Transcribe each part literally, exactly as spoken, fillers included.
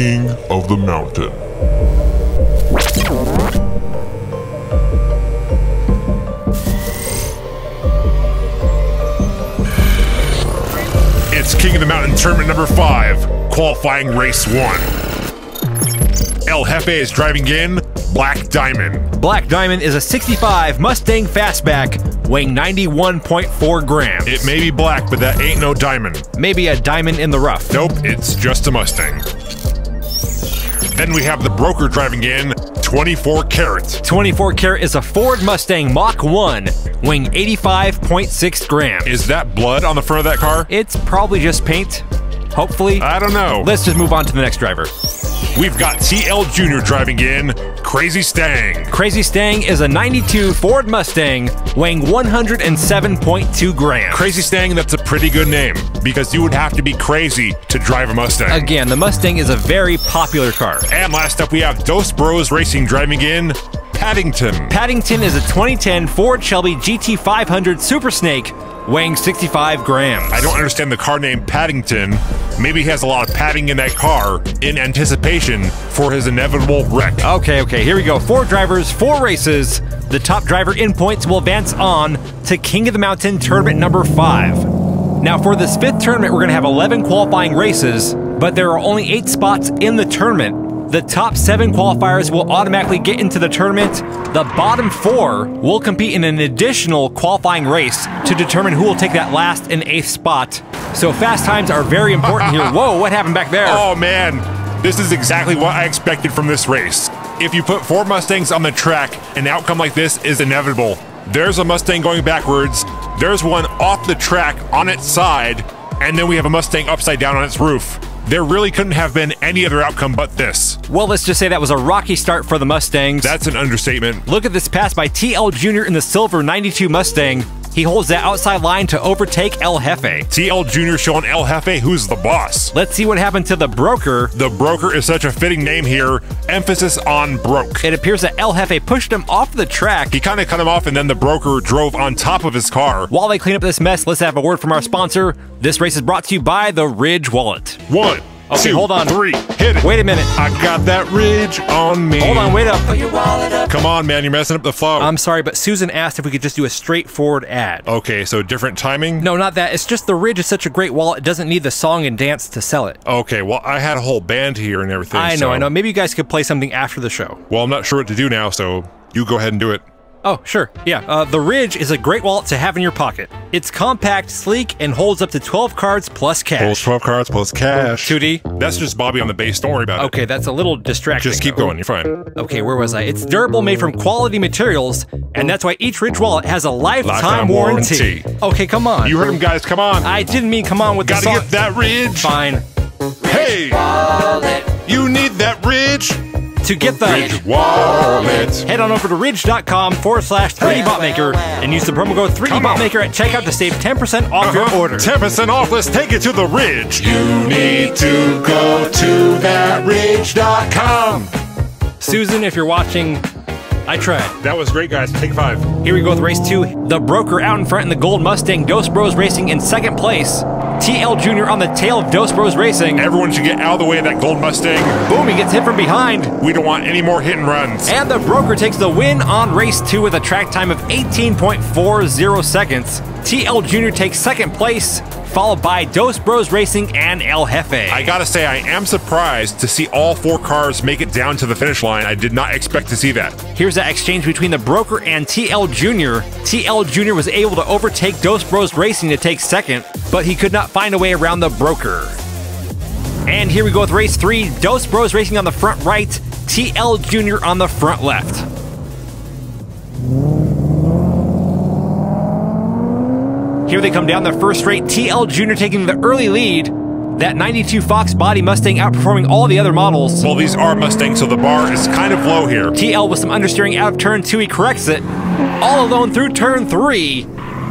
King of the Mountain. It's King of the Mountain tournament number five, qualifying race one. El Jefe is driving in Black Diamond. Black Diamond is a sixty-five Mustang fastback weighing ninety-one point four grams. It may be black, but that ain't no diamond. Maybe a diamond in the rough. Nope, it's just a Mustang. Then we have the broker driving in twenty-four karat. twenty-four karat is a Ford Mustang Mach one weighing eighty-five point six grams. Is that blood on the front of that car? It's probably just paint. Hopefully. I don't know. Let's just move on to the next driver. We've got T L Junior driving in Crazy Stang. Crazy Stang is a ninety-two Ford Mustang weighing one hundred seven point two grams. Crazy Stang, that's a pretty good name because you would have to be crazy to drive a Mustang. Again, the Mustang is a very popular car. And last up, we have Dos Bros Racing driving in Paddington. Paddington is a twenty ten Ford Shelby G T five hundred Super Snake weighing sixty-five grams. I don't understand the car name Paddington. Maybe he has a lot of padding in that car in anticipation for his inevitable wreck. Okay, okay, here we go. Four drivers, four races. The top driver in points will advance on to King of the Mountain tournament number five. Now for this fifth tournament, we're gonna have eleven qualifying races, but there are only eight spots in the tournament. The top seven qualifiers will automatically get into the tournament. The bottom four will compete in an additional qualifying race to determine who will take that last and eighth spot. So fast times are very important here. Whoa, what happened back there? Oh man, this is exactly what I expected from this race. If you put four Mustangs on the track, an outcome like this is inevitable. There's a Mustang going backwards. There's one off the track on its side. And then we have a Mustang upside down on its roof. There really couldn't have been any other outcome but this. Well, let's just say that was a rocky start for the Mustangs. That's an understatement. Look at this pass by T L Junior in the silver ninety-two Mustang. He holds that outside line to overtake El Jefe. T L Junior showing El Jefe who's the boss. Let's see what happened to the broker. The broker is such a fitting name here. Emphasis on broke. It appears that El Jefe pushed him off the track. He kind of cut him off and then the broker drove on top of his car. While they clean up this mess, let's have a word from our sponsor. This race is brought to you by the Ridge Wallet. One. Okay, two, hold on. Three. Hit it. Wait a minute. I got that ridge on me. Hold on, wait up. Put your wallet up. Come on, man. You're messing up the flow. I'm sorry, but Susan asked if we could just do a straightforward ad. Okay, so different timing? No, not that. It's just the Ridge is such a great wallet. It doesn't need the song and dance to sell it. Okay, well, I had a whole band here and everything. I know, so. I know. Maybe you guys could play something after the show. Well, I'm not sure what to do now, so you go ahead and do it. Oh, sure. Yeah. Uh, the Ridge is a great wallet to have in your pocket. It's compact, sleek, and holds up to twelve cards plus cash. Holds twelve cards plus cash. two D. That's just Bobby on the bass. Don't worry about it. Okay, that's a little distracting. Just keep though. going. You're fine. Okay, where was I? It's durable, made from quality materials, and that's why each Ridge wallet has a lifetime, lifetime warranty. warranty. Okay, come on. You heard him, guys. Come on. I didn't mean come on with Gotta the song. Gotta get that Ridge. Fine. Hey! Wallet. You need that Ridge. To get the Ridge Wallet, head on over to Ridge.com forward slash 3D Botmaker and use the promo code 3D Botmaker at checkout to save ten percent off uh-huh. your order. ten percent off, let's take it to the Ridge. You need to go to that Ridge dot com. Susan, if you're watching, I tried. That was great, guys. Take five. Here we go with race two. The broker out in front in the gold Mustang, Dos Bros Racing in second place. T L Junior on the tail of Dos Bros Racing. Everyone should get out of the way of that gold Mustang. Boom, he gets hit from behind. We don't want any more hit and runs. And the broker takes the win on race two with a track time of eighteen point four zero seconds. T L Junior takes second place, followed by Dos Bros Racing and El Jefe. I gotta say, I am surprised to see all four cars make it down to the finish line. I did not expect to see that. Here's that exchange between the broker and T L Junior T L Junior was able to overtake Dos Bros Racing to take second, but he could not find a way around the broker. And here we go with race three, Dos Bros Racing on the front right, T L Junior on the front left. Here they come down the first straight, T L Junior taking the early lead. That ninety-two Fox body Mustang outperforming all the other models. Well, these are Mustangs, so the bar is kind of low here. T L with some understeering out of turn two, he corrects it. All alone through turn three.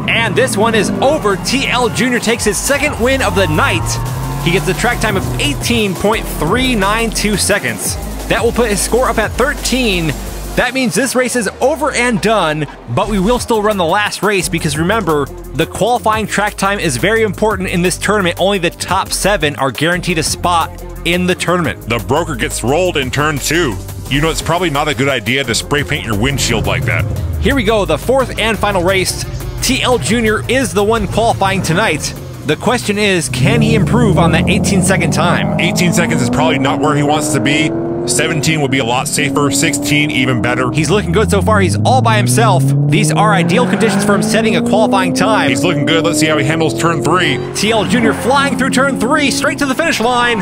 And this one is over. T L Junior takes his second win of the night. He gets the track time of eighteen point three nine two seconds. That will put his score up at thirteen. That means this race is over and done, but we will still run the last race because remember, the qualifying track time is very important in this tournament. Only the top seven are guaranteed a spot in the tournament. The broker gets rolled in turn two. You know, it's probably not a good idea to spray paint your windshield like that. Here we go, the fourth and final race. T L Junior is the one qualifying tonight. The question is, can he improve on that eighteen second time? eighteen seconds is probably not where he wants to be. seventeen would be a lot safer, sixteen even better. He's looking good so far, he's all by himself. These are ideal conditions for him setting a qualifying time. He's looking good, let's see how he handles turn three. T L Junior flying through turn three, straight to the finish line.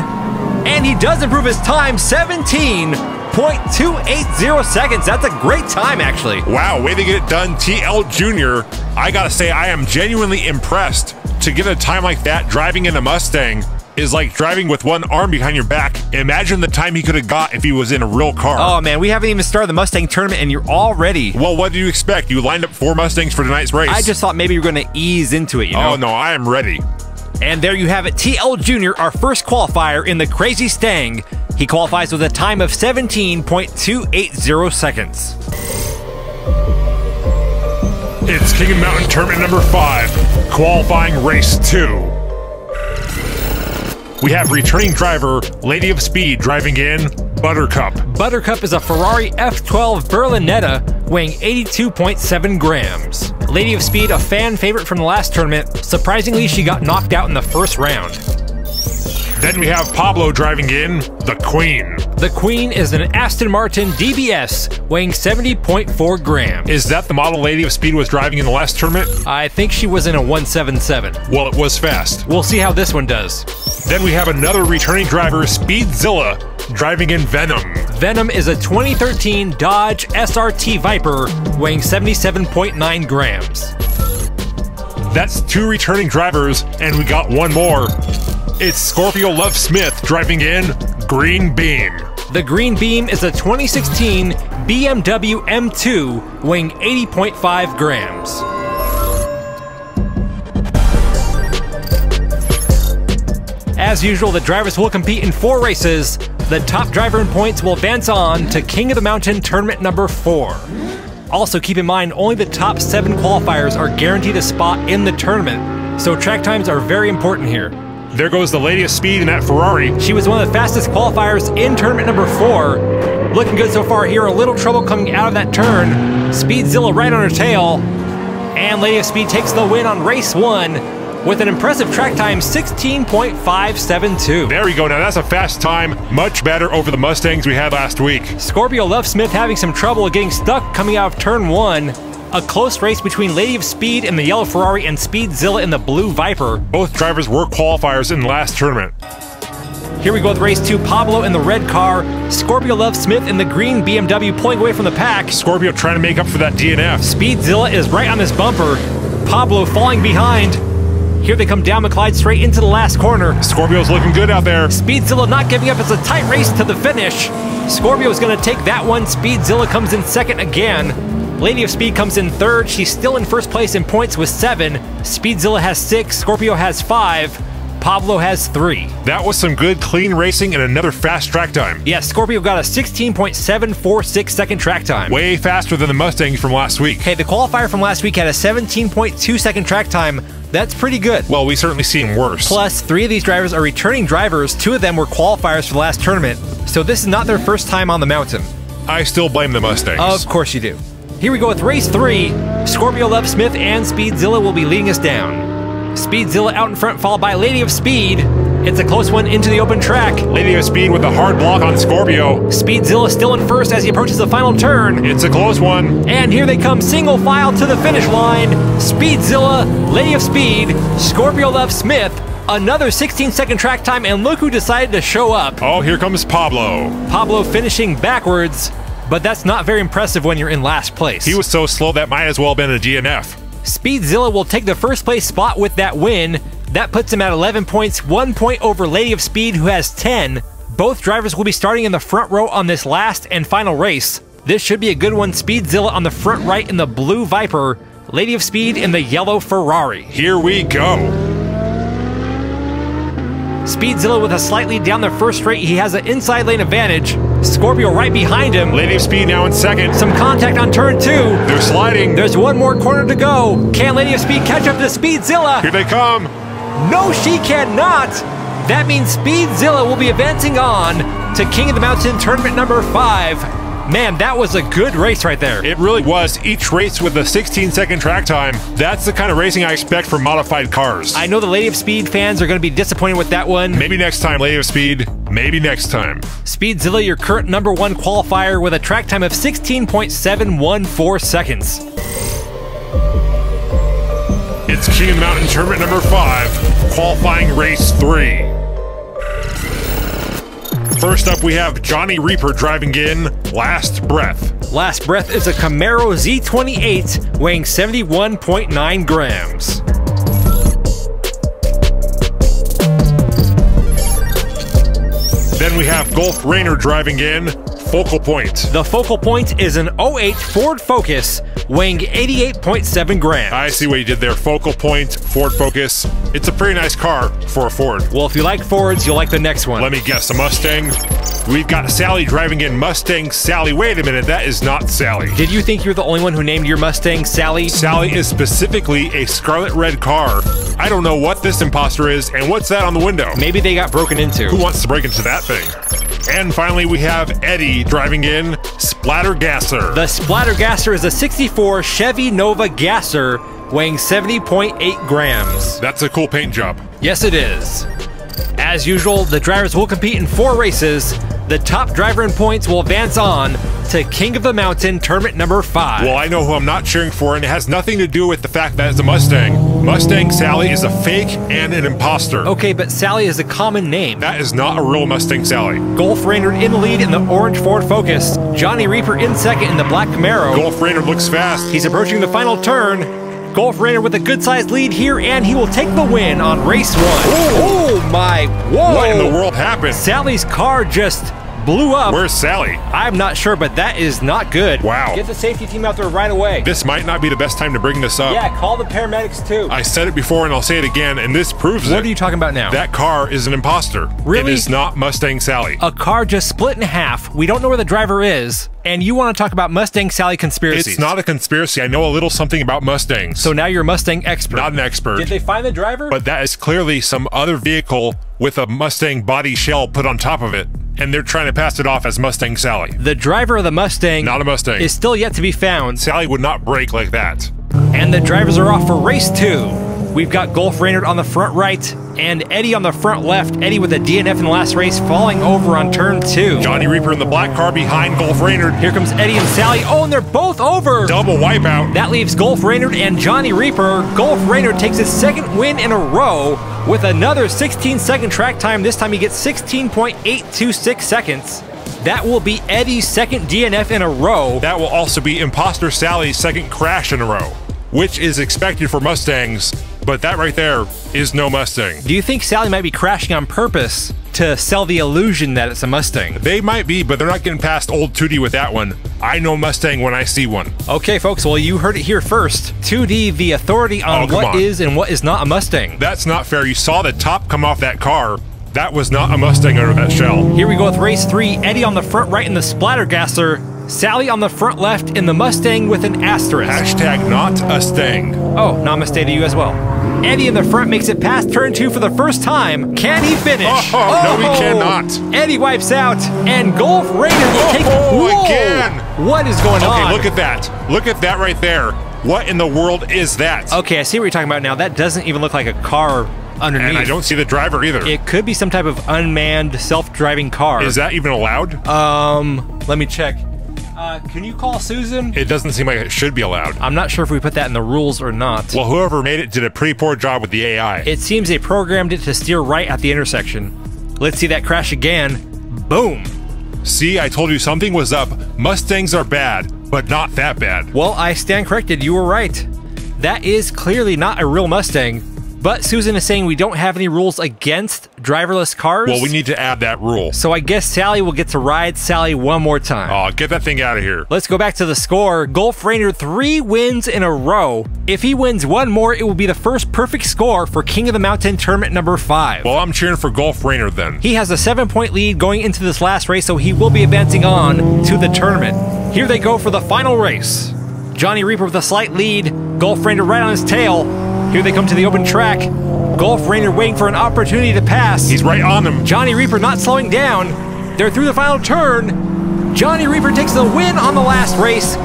And he does improve his time, seventeen point two eight zero seconds. That's a great time, actually. Wow, way to get it done, T L Junior I gotta say, I am genuinely impressed. To get a time like that driving in a Mustang is like driving with one arm behind your back. Imagine the time he could have got if he was in a real car. Oh man, we haven't even started the Mustang tournament and you're already... Well, what do you expect? You lined up four Mustangs for tonight's race. I just thought maybe you were gonna ease into it, you know? Oh no, I am ready. And there you have it, T L Junior, our first qualifier in the Crazy Stang. He qualifies with a time of seventeen point two eight zero seconds. It's King of the Mountain tournament number five, qualifying race two. We have returning driver, Lady of Speed, driving in Buttercup. Buttercup is a Ferrari F twelve Berlinetta weighing eighty-two point seven grams. Lady of Speed, a fan favorite from the last tournament. Surprisingly, she got knocked out in the first round. Then we have Pablo driving in the Queen. The Queen is an Aston Martin D B S weighing seventy point four grams. Is that the model Lady of Speed was driving in the last tournament? I think she was in a one seventy-seven. Well, it was fast. We'll see how this one does. Then we have another returning driver, Speedzilla, driving in Venom. Venom is a twenty thirteen Dodge S R T Viper weighing seventy-seven point nine grams. That's two returning drivers, and we got one more. It's Scorpio Love Smith driving in Green Beam. The Green Beam is a twenty sixteen B M W M two weighing eighty point five grams. As usual, the drivers will compete in four races. The top driver in points will advance on to King of the Mountain tournament number four. Also keep in mind, only the top seven qualifiers are guaranteed a spot in the tournament, so track times are very important here. There goes the Lady of Speed in that Ferrari. She was one of the fastest qualifiers in tournament number four. Looking good so far here, a little trouble coming out of that turn. Speedzilla right on her tail. And Lady of Speed takes the win on race one with an impressive track time, sixteen point five seven two. There we go, now that's a fast time, much better over the Mustangs we had last week. Scorpio Love Smith having some trouble getting stuck coming out of turn one. A close race between Lady of Speed in the yellow Ferrari and Speedzilla in the blue Viper. Both drivers were qualifiers in the last tournament. Here we go with race two, Pablo in the red car, Scorpio Love Smith in the green B M W pulling away from the pack. Scorpio trying to make up for that D N F. Speedzilla is right on this bumper, Pablo falling behind. Here they come down McClyde straight into the last corner. Scorpio's looking good out there. Speedzilla not giving up, it's a tight race to the finish. Scorpio's gonna take that one, Speedzilla comes in second again. Lady of Speed comes in third, she's still in first place in points with seven. Speedzilla has six, Scorpio has five, Pablo has three. That was some good clean racing and another fast track time. Yes, yeah, Scorpio got a sixteen point seven four six second track time. Way faster than the Mustangs from last week. Hey, the qualifier from last week had a seventeen point two second track time. That's pretty good. Well, we certainly seen worse. Plus, three of these drivers are returning drivers. Two of them were qualifiers for the last tournament. So this is not their first time on the mountain. I still blame the Mustangs. Of course you do. Here we go with race three. Scorpio Love Smith and Speedzilla will be leading us down. Speedzilla out in front, followed by Lady of Speed. It's a close one into the open track. Lady of Speed with a hard block on Scorpio. Speedzilla still in first as he approaches the final turn. It's a close one. And here they come, single file to the finish line. Speedzilla, Lady of Speed, Scorpio Love Smith. Another sixteen second track time, and look who decided to show up. Oh, here comes Pablo. Pablo finishing backwards. But that's not very impressive when you're in last place. He was so slow that might as well have been a D N F. Speedzilla will take the first place spot with that win. That puts him at eleven points, one point over Lady of Speed who has ten. Both drivers will be starting in the front row on this last and final race. This should be a good one. Speedzilla on the front right in the blue Viper, Lady of Speed in the yellow Ferrari. Here we go. Speedzilla with a slightly down the first straight. He has an inside lane advantage. Scorpio right behind him. Lady of Speed now in second. Some contact on turn two. They're sliding. There's one more corner to go. Can Lady of Speed catch up to Speedzilla? Here they come. No, she cannot. That means Speedzilla will be advancing on to King of the Mountain tournament number five. Man, that was a good race right there. It really was. Each race with a sixteen second track time. That's the kind of racing I expect from modified cars. I know the Lady of Speed fans are going to be disappointed with that one. Maybe next time, Lady of Speed. Maybe next time. Speedzilla, your current number one qualifier with a track time of sixteen point seven one four seconds. It's King of the Mountain tournament number five, qualifying race three. First up, we have Johnny Reaper driving in Last Breath. Last Breath is a Camaro Z twenty-eight weighing seventy-one point nine grams. Then we have Golf Rainer driving in Focal Point. The Focal Point is an oh eight Ford Focus weighing eighty-eight point seven grams. I see what you did there. Focal Point, Ford Focus. It's a pretty nice car for a Ford. Well, if you like Fords, you'll like the next one. Let me guess, a Mustang? We've got Sally driving in Mustang Sally. Wait a minute, that is not Sally. Did you think you're the only one who named your Mustang Sally? Sally is specifically a scarlet red car. I don't know what this imposter is, and what's that on the window? Maybe they got broken into. Who wants to break into that thing? And finally, we have Eddie driving in Splattergasser. The Splattergasser is a sixty-four Chevy Nova Gasser weighing seventy point eight grams. That's a cool paint job. Yes, it is. As usual, the drivers will compete in four races. The top driver in points will advance on to King of the Mountain tournament number five. Well, I know who I'm not cheering for, and it has nothing to do with the fact that it's a Mustang. Mustang Sally is a fake and an imposter. Okay, but Sally is a common name. That is not a real Mustang Sally. Golf Rainer in the lead in the orange Ford Focus. Johnny Reaper in second in the black Camaro. Golf Rainer looks fast. He's approaching the final turn. Golf Rainer with a good-sized lead here, and he will take the win on race one. Ooh. Oh my, whoa! What in the world happened? Sally's car just blew up. Where's Sally? I'm not sure, but that is not good. Wow. Get the safety team out there right away. This might not be the best time to bring this up. Yeah, call the paramedics too. I said it before, and I'll say it again, and this proves what it. What are you talking about now? That car is an imposter. Really? It is not Mustang Sally. A car just split in half. We don't know where the driver is, and you want to talk about Mustang Sally conspiracies. It's not a conspiracy. I know a little something about Mustangs. So now you're a Mustang expert. Not an expert. Did they find the driver? But that is clearly some other vehicle with a Mustang body shell put on top of it, and they're trying to pass it off as Mustang Sally. The driver of the Mustang, not a Mustang, is still yet to be found. Sally would not brake like that. And the drivers are off for race two. We've got Golf Rainer on the front right and Eddie on the front left. Eddie with a D N F in the last race, falling over on turn two. Johnny Reaper in the black car behind Golf Rainer. Here comes Eddie and Sally. Oh, and they're both over. Double wipeout. That leaves Golf Rainer and Johnny Reaper. Golf Rainer takes his second win in a row with another sixteen second track time. This time he gets sixteen point eight two six seconds. That will be Eddie's second D N F in a row. That will also be Imposter Sally's second crash in a row, which is expected for Mustangs, but that right there is no Mustang. Do you think Sally might be crashing on purpose to sell the illusion that it's a Mustang? They might be, but they're not getting past old two D with that one. I know Mustang when I see one. Okay, folks, well, you heard it here first. two D, the authority on oh, what on. is and what is not a Mustang. That's not fair. You saw the top come off that car. That was not a Mustang under that shell. Here we go with race three. Eddie on the front right in the Splattergasser. Sally on the front left in the Mustang with an asterisk. Hashtag not a sting. Oh, namaste to you as well. Eddie in the front makes it past turn two for the first time. Can he finish? Oh, oh no, he cannot. Eddie wipes out, and Golf Rainer will take oh, again. What is going okay, on? Okay, look at that. Look at that right there. What in the world is that? Okay, I see what you're talking about now. That doesn't even look like a car underneath. And I don't see the driver either. It could be some type of unmanned, self-driving car. Is that even allowed? Um, let me check. Uh, can you call Susan? It doesn't seem like it should be allowed. I'm not sure if we put that in the rules or not. Well, whoever made it did a pretty poor job with the A I. It seems they programmed it to steer right at the intersection. Let's see that crash again. Boom. See, I told you something was up. Mustangs are bad, but not that bad. Well, I stand corrected. You were right. That is clearly not a real Mustang. But Susan is saying we don't have any rules against driverless cars. Well, we need to add that rule. So I guess Sally will get to ride Sally one more time. Oh, get that thing out of here. Let's go back to the score. Golf Rainer, three wins in a row. If he wins one more, it will be the first perfect score for King of the Mountain tournament number five. Well, I'm cheering for Golf Rainer then. He has a seven-point lead going into this last race, so he will be advancing on to the tournament. Here they go for the final race. Johnny Reaper with a slight lead. Golf Rainer right on his tail. Here they come to the open track. Golf Rainer waiting for an opportunity to pass. He's right on him. Johnny Reaper not slowing down. They're through the final turn. Johnny Reaper takes the win on the last race.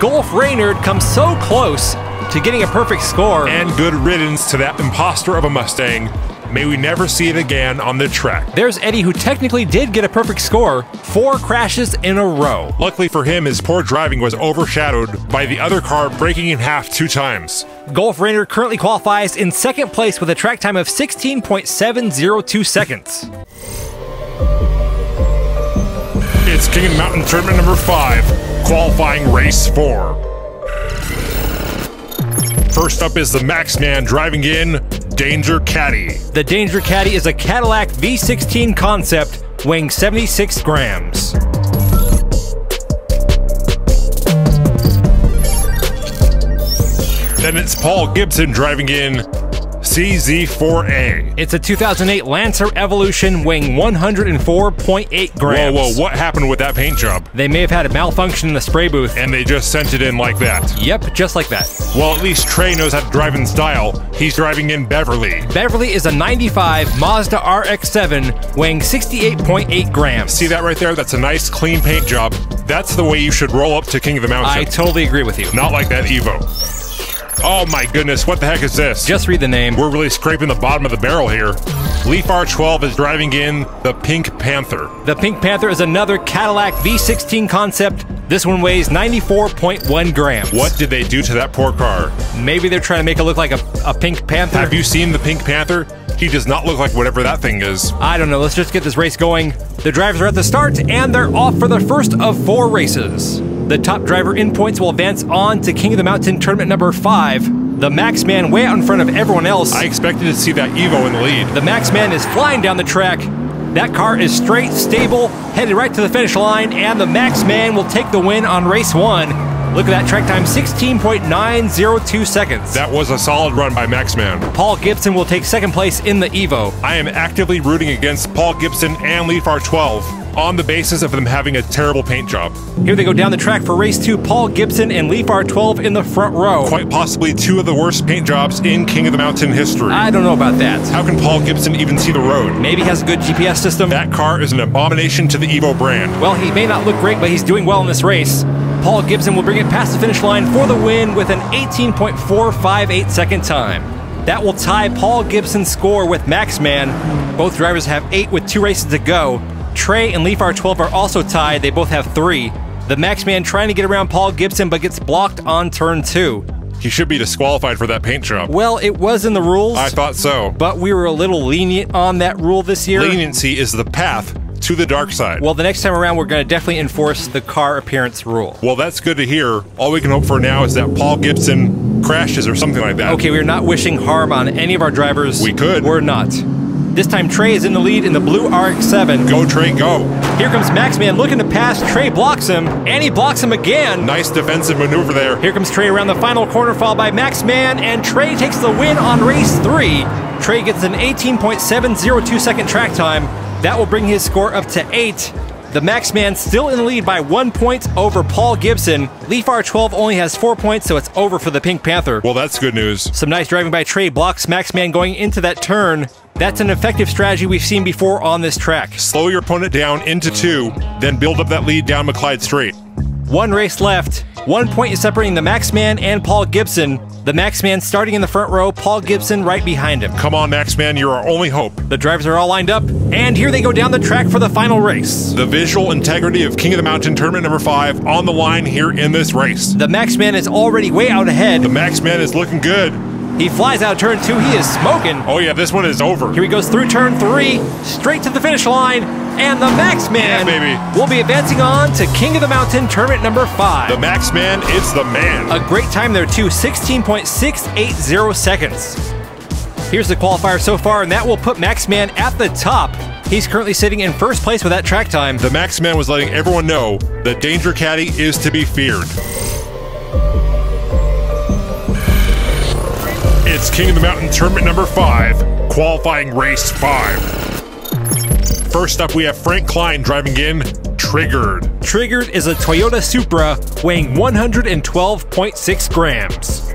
Golf Rainer comes so close to getting a perfect score. And good riddance to that imposter of a Mustang. May we never see it again on the track. There's Eddie, who technically did get a perfect score, four crashes in a row. Luckily for him, his poor driving was overshadowed by the other car breaking in half two times. Golf Rainer currently qualifies in second place with a track time of sixteen point seven oh two seconds. It's King of the Mountain Tournament number five, qualifying race four. First up is the Max Man driving in Danger Caddy. The Danger Caddy is a Cadillac V sixteen concept weighing seventy-six grams. Then it's Paul Gibson driving in C Z four A. It's a two thousand eight Lancer Evolution weighing one oh four point eight grams. Whoa, whoa, what happened with that paint job? They may have had a malfunction in the spray booth. And they just sent it in like that. Yep, just like that. Well, at least Trey knows how to drive in style. He's driving in Beverly. Beverly is a ninety-five Mazda R X seven weighing sixty-eight point eight grams. See that right there? That's a nice clean paint job. That's the way you should roll up to King of the Mountain. I totally agree with you. Not like that Evo. Oh my goodness, what the heck is this? Just read the name. We're really scraping the bottom of the barrel here. Leaf R twelve is driving in the Pink Panther. The Pink Panther is another Cadillac V sixteen concept. This one weighs ninety-four point one grams. What did they do to that poor car? Maybe they're trying to make it look like a, a Pink Panther. Have you seen the Pink Panther? He does not look like whatever that thing is. I don't know, let's just get this race going. The drivers are at the start, and they're off for the first of four races. The top driver in points will advance on to King of the Mountain Tournament number five. The Max Man way out in front of everyone else. I expected to see that Evo in the lead. The Max Man is flying down the track. That car is straight, stable, headed right to the finish line, and the Max Man will take the win on race one. Look at that track time, sixteen point nine oh two seconds. That was a solid run by Max Man. Paul Gibson will take second place in the Evo. I am actively rooting against Paul Gibson and Leaf R twelve. On the basis of them having a terrible paint job. Here they go down the track for race two, Paul Gibson and Leaf R twelve in the front row. Quite possibly two of the worst paint jobs in King of the Mountain history. I don't know about that. How can Paul Gibson even see the road? Maybe he has a good G P S system. That car is an abomination to the Evo brand. Well, he may not look great, but he's doing well in this race. Paul Gibson will bring it past the finish line for the win with an eighteen point four five eight second time. That will tie Paul Gibson's score with Max Man. Both drivers have eight with two races to go. Trey and Leaf R twelve are also tied, they both have three. The Max Man trying to get around Paul Gibson but gets blocked on turn two. He should be disqualified for that paint job. Well, it was in the rules. I thought so. But we were a little lenient on that rule this year. Leniency is the path to the dark side. Well, the next time around, we're going to definitely enforce the car appearance rule. Well, that's good to hear. All we can hope for now is that Paul Gibson crashes or something like that. Okay, we're not wishing harm on any of our drivers. We could. We're not. This time, Trey is in the lead in the blue R X seven. Go, Trey, go. Here comes Max Man looking to pass. Trey blocks him, and he blocks him again. Nice defensive maneuver there. Here comes Trey around the final corner, followed by Max Man, and Trey takes the win on race three. Trey gets an eighteen point seven oh two second track time. That will bring his score up to eight. The Max Man still in the lead by one point over Paul Gibson. Leaf R twelve only has four points, so it's over for the Pink Panther. Well, that's good news. Some nice driving by Trey. Blocks Max Man going into that turn. That's an effective strategy we've seen before on this track. Slow your opponent down into two, then build up that lead down McClyde Street. One race left. One point is separating the Max Man and Paul Gibson. The Max Man starting in the front row, Paul Gibson right behind him. Come on, Max Man, you're our only hope. The drivers are all lined up, and here they go down the track for the final race. The visual integrity of King of the Mountain Tournament number five on the line here in this race. The Max Man is already way out ahead. The Max Man is looking good. He flies out of turn two, he is smoking. Oh yeah, this one is over. Here he goes through turn three, straight to the finish line, and the Max Man yeah, baby. will be advancing on to King of the Mountain Tournament number five. The Max Man is the man. A great time there too, sixteen point six eight oh seconds. Here's the qualifier so far, and that will put Max Man at the top. He's currently sitting in first place with that track time. The Max Man was letting everyone know the Danger Caddy is to be feared. It's King of the Mountain Tournament number five, qualifying race five. First up, we have Frank Klein driving in Triggered. Triggered is a Toyota Supra weighing one twelve point six grams.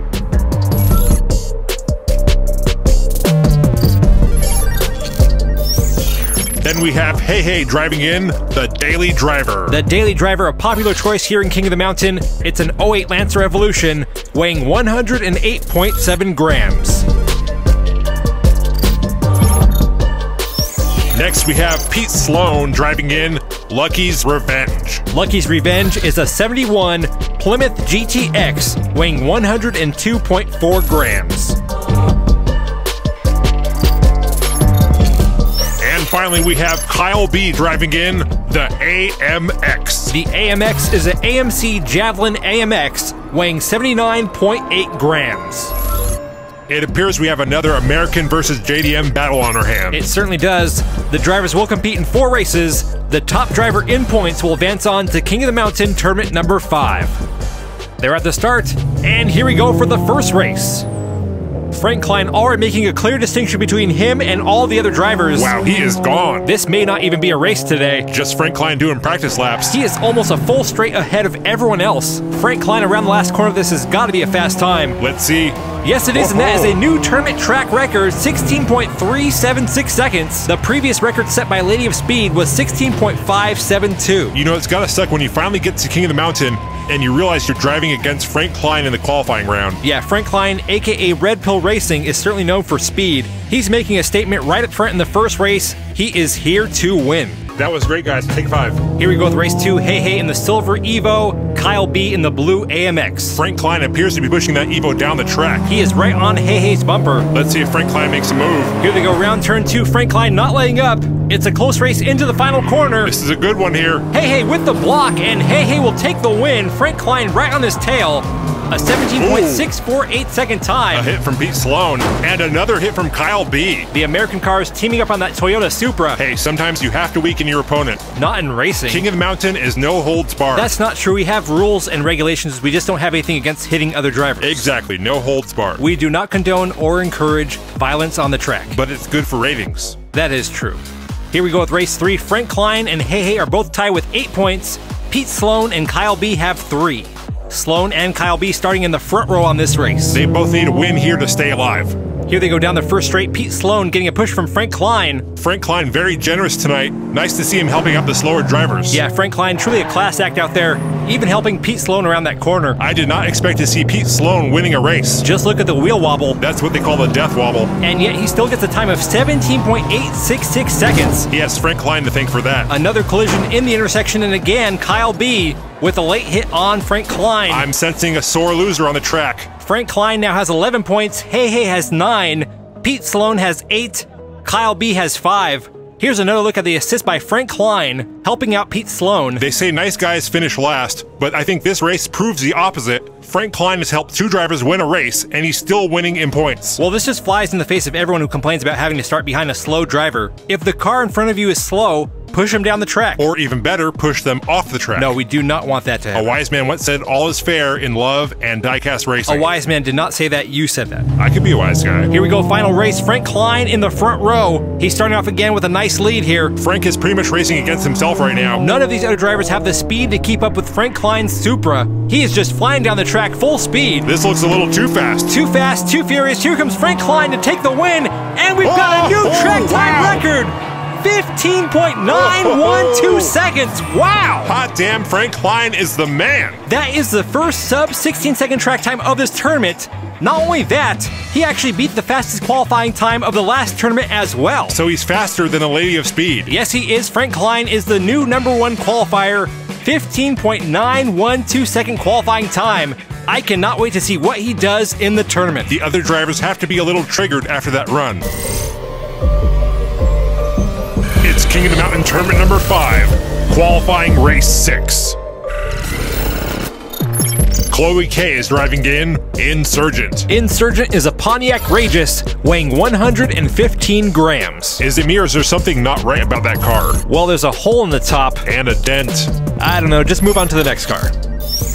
we have Hey Hey driving in the Daily Driver. The Daily Driver, a popular choice here in King of the Mountain. It's an oh eight Lancer Evolution, weighing one hundred eight point seven grams. Next, we have Pete Sloan driving in Lucky's Revenge. Lucky's Revenge is a seventy-one Plymouth G T X, weighing one hundred two point four grams. And finally, we have Kyle B driving in the A M X. The A M X is an A M C Javelin A M X, weighing seventy-nine point eight grams. It appears we have another American versus J D M battle on our hands. It certainly does. The drivers will compete in four races. The top driver in points will advance on to King of the Mountain tournament number five. They're at the start, and here we go for the first race. Frank Klein already making a clear distinction between him and all the other drivers. Wow, he is gone. This may not even be a race today. Just Frank Klein doing practice laps. He is almost a full straight ahead of everyone else. Frank Klein around the last corner of this has got to be a fast time. Let's see. Yes, it is, and that is a new tournament track record, sixteen point three seven six seconds. The previous record set by Lady of Speed was sixteen point five seven two. You know, it's gotta suck when you finally get to King of the Mountain and you realize you're driving against Frank Klein in the qualifying round. Yeah, Frank Klein, aka Red Pill Racing, is certainly known for speed. He's making a statement right up front in the first race. He is here to win. That was great, guys. Take five. Here we go with race two. Hey Hey in the silver Evo, Kyle B in the blue A M X. Frank Klein appears to be pushing that Evo down the track. He is right on Hey Hey's bumper. Let's see if Frank Klein makes a move. Here they go, round turn two. Frank Klein not letting up. It's a close race into the final corner. This is a good one here. Hey Hey with the block, and Hey Hey will take the win. Frank Klein right on his tail. A seventeen point six four eight second time. A hit from Pete Sloan, and another hit from Kyle B. The American cars teaming up on that Toyota Supra. Hey, sometimes you have to weaken your opponent. Not in racing. King of the Mountain is no holds barred. That's not true. We have rules and regulations. We just don't have anything against hitting other drivers. Exactly. No holds barred. We do not condone or encourage violence on the track. But it's good for ratings. That is true. Here we go with race three. Frank Klein and Hey Hey are both tied with eight points. Pete Sloan and Kyle B have three. Sloan and Kyle B starting in the front row on this race. They both need a win here to stay alive. Here they go down the first straight. Pete Sloan getting a push from Frank Klein. Frank Klein very generous tonight. Nice to see him helping out the slower drivers. Yeah, Frank Klein truly a class act out there, even helping Pete Sloan around that corner. I did not expect to see Pete Sloan winning a race. Just look at the wheel wobble. That's what they call the death wobble. And yet he still gets a time of seventeen point eight six six seconds. He has Frank Klein to thank for that. Another collision in the intersection, and again, Kyle B with a late hit on Frank Klein. I'm sensing a sore loser on the track. Frank Klein now has eleven points. Hey Hey has nine. Pete Sloan has eight. Kyle B has five. Here's another look at the assist by Frank Klein, helping out Pete Sloan. They say nice guys finish last, but I think this race proves the opposite. Frank Klein has helped two drivers win a race, and he's still winning in points. Well, this just flies in the face of everyone who complains about having to start behind a slow driver. If the car in front of you is slow, push them down the track. Or even better, push them off the track. No, we do not want that to happen. A wise man once said, all is fair in love and diecast racing. A wise man did not say that, you said that. I could be a wise guy. Here we go, final race. Frank Klein in the front row. He's starting off again with a nice lead here. Frank is pretty much racing against himself right now. None of these other drivers have the speed to keep up with Frank Klein's Supra. He is just flying down the track full speed. This looks a little too fast. Too fast, too furious. Here comes Frank Klein to take the win, and we've oh, got a new oh, track time wow. record. fifteen point nine one two seconds. Wow! Hot damn, Frank Klein is the man. That is the first sub sixteen second track time of this tournament. Not only that, he actually beat the fastest qualifying time of the last tournament as well. So he's faster than the Lady of Speed. Yes, he is. Frank Klein is the new number one qualifier. fifteen point nine one two second qualifying time. I cannot wait to see what he does in the tournament. The other drivers have to be a little triggered after that run. It's King of the Mountain Tournament number five, qualifying race six. Chloe K is driving in Insurgent. Insurgent is a Pontiac Ragus weighing one hundred fifteen grams. Is it me or is there something not right about that car? Well, there's a hole in the top. And a dent. I don't know, just move on to the next car.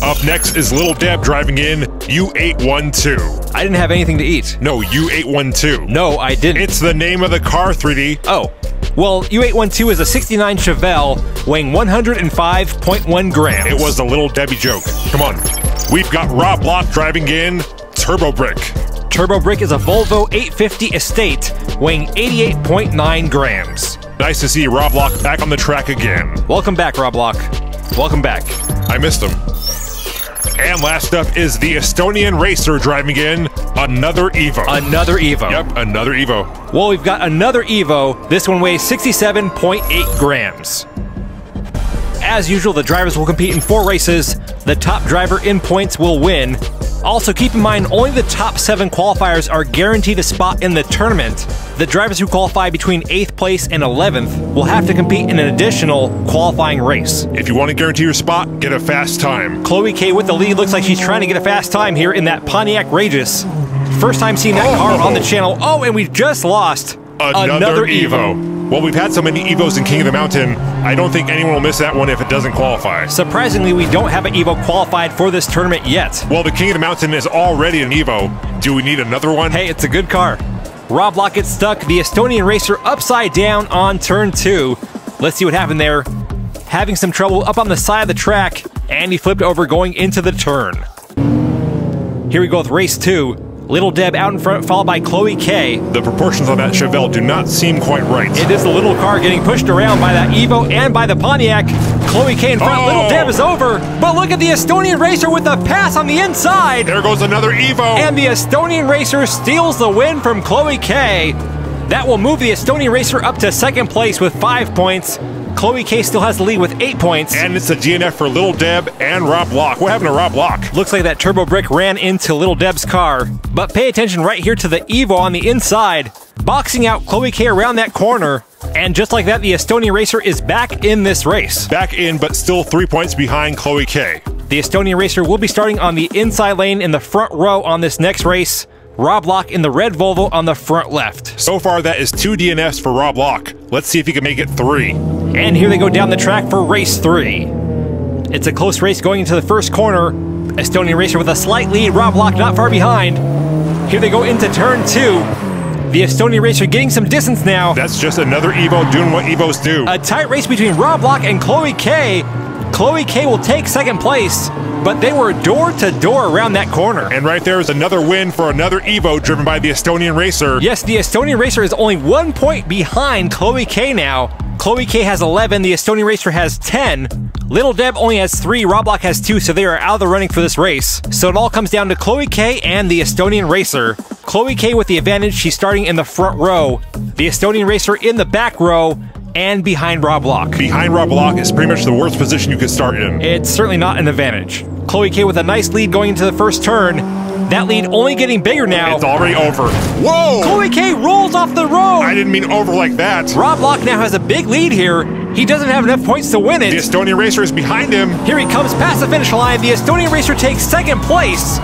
Up next is Little Deb driving in U eight twelve. I didn't have anything to eat. No, U eight twelve. No, I didn't. It's the name of the car, three D. Oh. Well, U eight twelve is a sixty-nine Chevelle, weighing one hundred five point one grams. It was a Little Debbie joke. Come on. We've got Rob Locke driving in Turbo Brick. Turbo Brick is a Volvo eight fifty Estate, weighing eighty-eight point nine grams. nice to see Rob Locke back on the track again. Welcome back, Rob Locke. Welcome back. I missed him. And last up is the Estonian Racer driving in another Evo. Another Evo. Yep, another Evo. Well, we've got another Evo. This one weighs sixty-seven point eight grams. As usual, the drivers will compete in four races. The top driver in points will win. Also, keep in mind, only the top seven qualifiers are guaranteed a spot in the tournament. The drivers who qualify between eighth place and eleventh will have to compete in an additional qualifying race. If you want to guarantee your spot, get a fast time. Chloe K with the lead. Looks like she's trying to get a fast time here in that Pontiac Ragus. First time seeing that oh, car on the channel. Oh, and we just lost another, another Evo. Evo. Well, we've had so many Evos in King of the Mountain, I don't think anyone will miss that one if it doesn't qualify. Surprisingly, we don't have an Evo qualified for this tournament yet. Well, the King of the Mountain is already an Evo. Do we need another one? Hey, it's a good car. Rob Locke gets stuck, the Estonian Racer upside down on turn two. Let's see what happened there. Having some trouble up on the side of the track, and he flipped over going into the turn. Here we go with race two. Little Deb out in front, followed by Chloe K. The proportions on that Chevelle do not seem quite right. It is the little car getting pushed around by that Evo and by the Pontiac. Chloe K in front, oh. Little Deb is over, but look at the Estonian Racer with a pass on the inside. There goes another Evo. And the Estonian Racer steals the win from Chloe K. That will move the Estonian Racer up to second place with five points. Chloe K still has the lead with eight points. And it's a D N F for Little Deb and Rob Locke. What happened to Rob Locke? Looks like that turbo brick ran into Little Deb's car. But pay attention right here to the Evo on the inside, boxing out Chloe K around that corner. And just like that, the Estonian Racer is back in this race. Back in, but still three points behind Chloe K. The Estonian Racer will be starting on the inside lane in the front row on this next race. Rob Locke in the red Volvo on the front left. So far, that is two D N Fs for Rob Locke. Let's see if he can make it three. And here they go down the track for race three. It's a close race going into the first corner. Estonian Racer with a slight lead, Rob Locke not far behind. Here they go into turn two. The Estonian Racer getting some distance now. That's just another Evo doing what Evos do. A tight race between Rob Locke and Chloe K. Chloe K will take second place, but they were door to door around that corner. And right there is another win for another Evo driven by the Estonian Racer. Yes, the Estonian Racer is only one point behind Chloe K now. Chloe K has eleven, the Estonian Racer has ten. Little Deb only has three, Rob Locke has two, so they are out of the running for this race. So it all comes down to Chloe K and the Estonian Racer. Chloe K with the advantage, she's starting in the front row. The Estonian Racer in the back row, and behind Rob Locke. Behind Rob Locke is pretty much the worst position you could start in. It's certainly not an advantage. Chloe K with a nice lead going into the first turn. That lead only getting bigger now. It's already over. Whoa! Chloe K rolls off the road! I didn't mean over like that. Rob Locke now has a big lead here. He doesn't have enough points to win it. The Estonian Racer is behind him. Here he comes past the finish line. The Estonian Racer takes second place.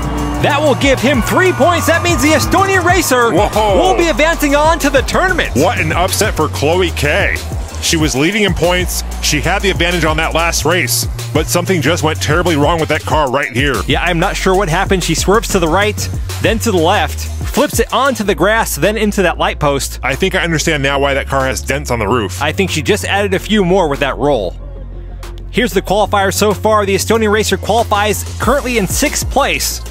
That will give him three points. That means the Estonian Racer Whoa. will be advancing on to the tournament. What an upset for Chloe K. She was leading in points. She had the advantage on that last race, but something just went terribly wrong with that car right here. Yeah, I'm not sure what happened. She swerves to the right, then to the left, flips it onto the grass, then into that light post. I think I understand now why that car has dents on the roof. I think she just added a few more with that roll. Here's the qualifier so far. The Estonian Racer qualifies currently in sixth place.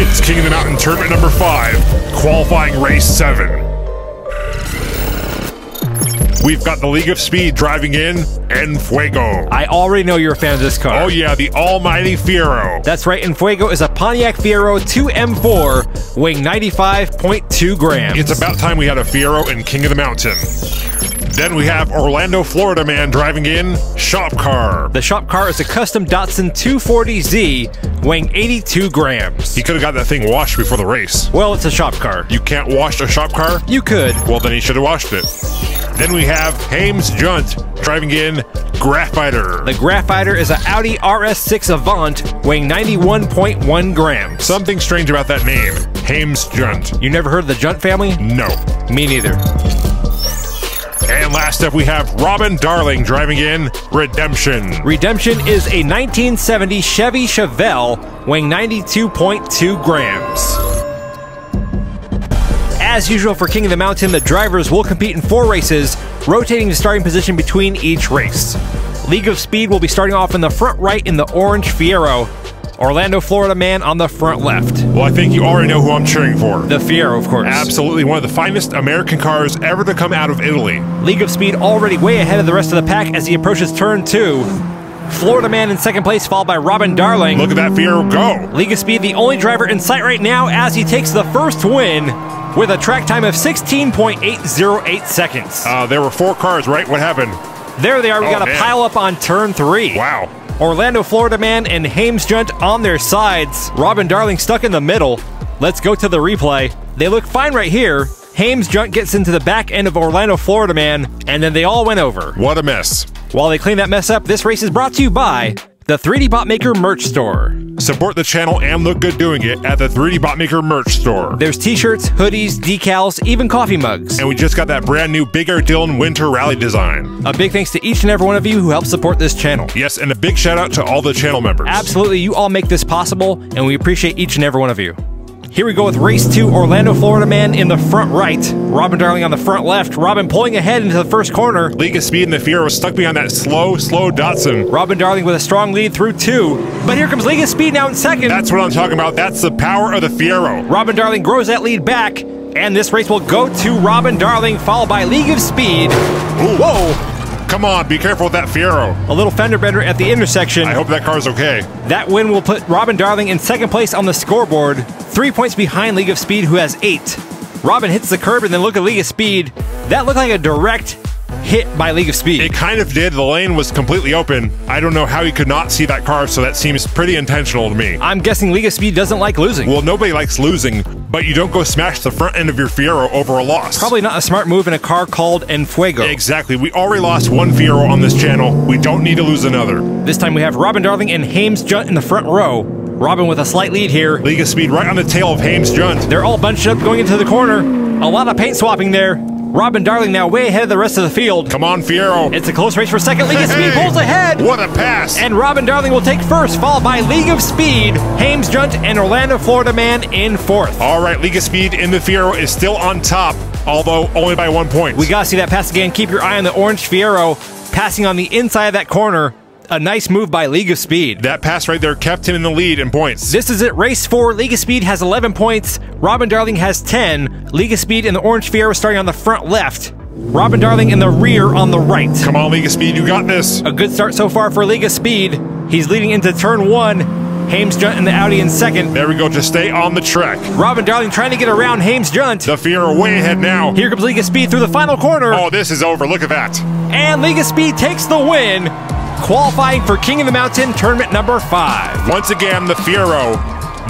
It's King of the Mountain Tournament number five, qualifying race seven. We've got the League of Speed driving in, En Fuego. I already know you're a fan of this car. Oh yeah, the almighty Fiero. That's right, En Fuego is a Pontiac Fiero two M four, weighing ninety-five point two grams. It's about time we had a Fiero in King of the Mountain. Then we have Orlando, Florida man driving in, Shop Car. The Shop Car is a custom Datsun two forty Z, weighing eighty-two grams. He could have got that thing washed before the race. Well, it's a Shop Car. You can't wash a Shop Car? You could. Well, then he should have washed it. Then we have Hames Junt driving in Graphiter. The Graphiter is an Audi R S six Avant weighing ninety-one point one grams. Something strange about that name, Hames Junt. You never heard of the Junt family? No. Me neither. And last up we have Robin Darling driving in Redemption. Redemption is a nineteen seventy Chevy Chevelle weighing ninety-two point two grams. As usual for King of the Mountain, the drivers will compete in four races, rotating the starting position between each race. League of Speed will be starting off in the front right in the orange Fiero. Orlando, Florida man on the front left. Well, I think you already know who I'm cheering for. The Fiero, of course. Absolutely. One of the finest American cars ever to come out of Italy. League of Speed already way ahead of the rest of the pack as he approaches turn two. Florida man in second place, followed by Robin Darling. Look at that Fiero go. League of Speed, the only driver in sight right now as he takes the first win with a track time of sixteen point eight oh eight seconds. Uh, there were four cars, right? What happened? There they are. We oh, got a man. pile up on turn three. Wow. Orlando, Florida man and Hames Junt on their sides. Robin Darling stuck in the middle. Let's go to the replay. They look fine right here. Hames Junt gets into the back end of Orlando, Florida man, and then they all went over. What a mess. While they clean that mess up, this race is brought to you by the three D Bot Maker merch store. Support the channel and look good doing it at the three D Bot Maker merch store. There's t-shirts, hoodies, decals, even coffee mugs. And we just got that brand new Big Air Dylan Winter Rally design. A big thanks to each and every one of you who helped support this channel. Yes, and a big shout out to all the channel members. Absolutely, you all make this possible, and we appreciate each and every one of you. Here we go with race two, Orlando, Florida man in the front right, Robin Darling on the front left, Robin pulling ahead into the first corner. League of Speed and the Fiero stuck behind that slow, slow Datsun. Robin Darling with a strong lead through two, but here comes League of Speed now in second. That's what I'm talking about, that's the power of the Fiero. Robin Darling grows that lead back, and this race will go to Robin Darling, followed by League of Speed. Ooh. Whoa! Come on, be careful with that Fiero. A little fender bender at the intersection. I hope that car's okay. That win will put Robin Darling in second place on the scoreboard, three points behind League of Speed, who has eight. Robin hits the curb and then look at League of Speed. That looked like a direct hit by League of Speed. It kind of did. The lane was completely open. I don't know how he could not see that car, so that seems pretty intentional to me. I'm guessing League of Speed doesn't like losing. Well, nobody likes losing, but you don't go smash the front end of your Fiero over a loss. Probably not a smart move in a car called En Fuego. Exactly. We already lost one Fiero on this channel. We don't need to lose another. This time we have Robin Darling and Hames Junt in the front row. Robin with a slight lead here. League of Speed right on the tail of Hames Junt. They're all bunched up going into the corner. A lot of paint swapping there. Robin Darling now way ahead of the rest of the field. Come on, Fiero. It's a close race for second. League of Speed pulls ahead. What a pass. And Robin Darling will take first, followed by League of Speed, Hames Junt, and Orlando, Florida man in fourth. All right, League of Speed in the Fiero is still on top, although only by one point. We got to see that pass again. Keep your eye on the orange Fiero passing on the inside of that corner. A nice move by League of Speed. That pass right there kept him in the lead in points. This is it. Race four. League of Speed has eleven points. Robin Darling has ten. League of Speed and the orange Fiero starting on the front left. Robin Darling in the rear on the right. Come on, League of Speed. You got this. A good start so far for League of Speed. He's leading into turn one. Hames Junt in the Audi in second. There we go. Just stay on the track. Robin Darling trying to get around Hames Junt. The Fiero way ahead now. Here comes League of Speed through the final corner. Oh, this is over. Look at that. And League of Speed takes the win, qualifying for King of the Mountain tournament number five. Once again, the Fiero,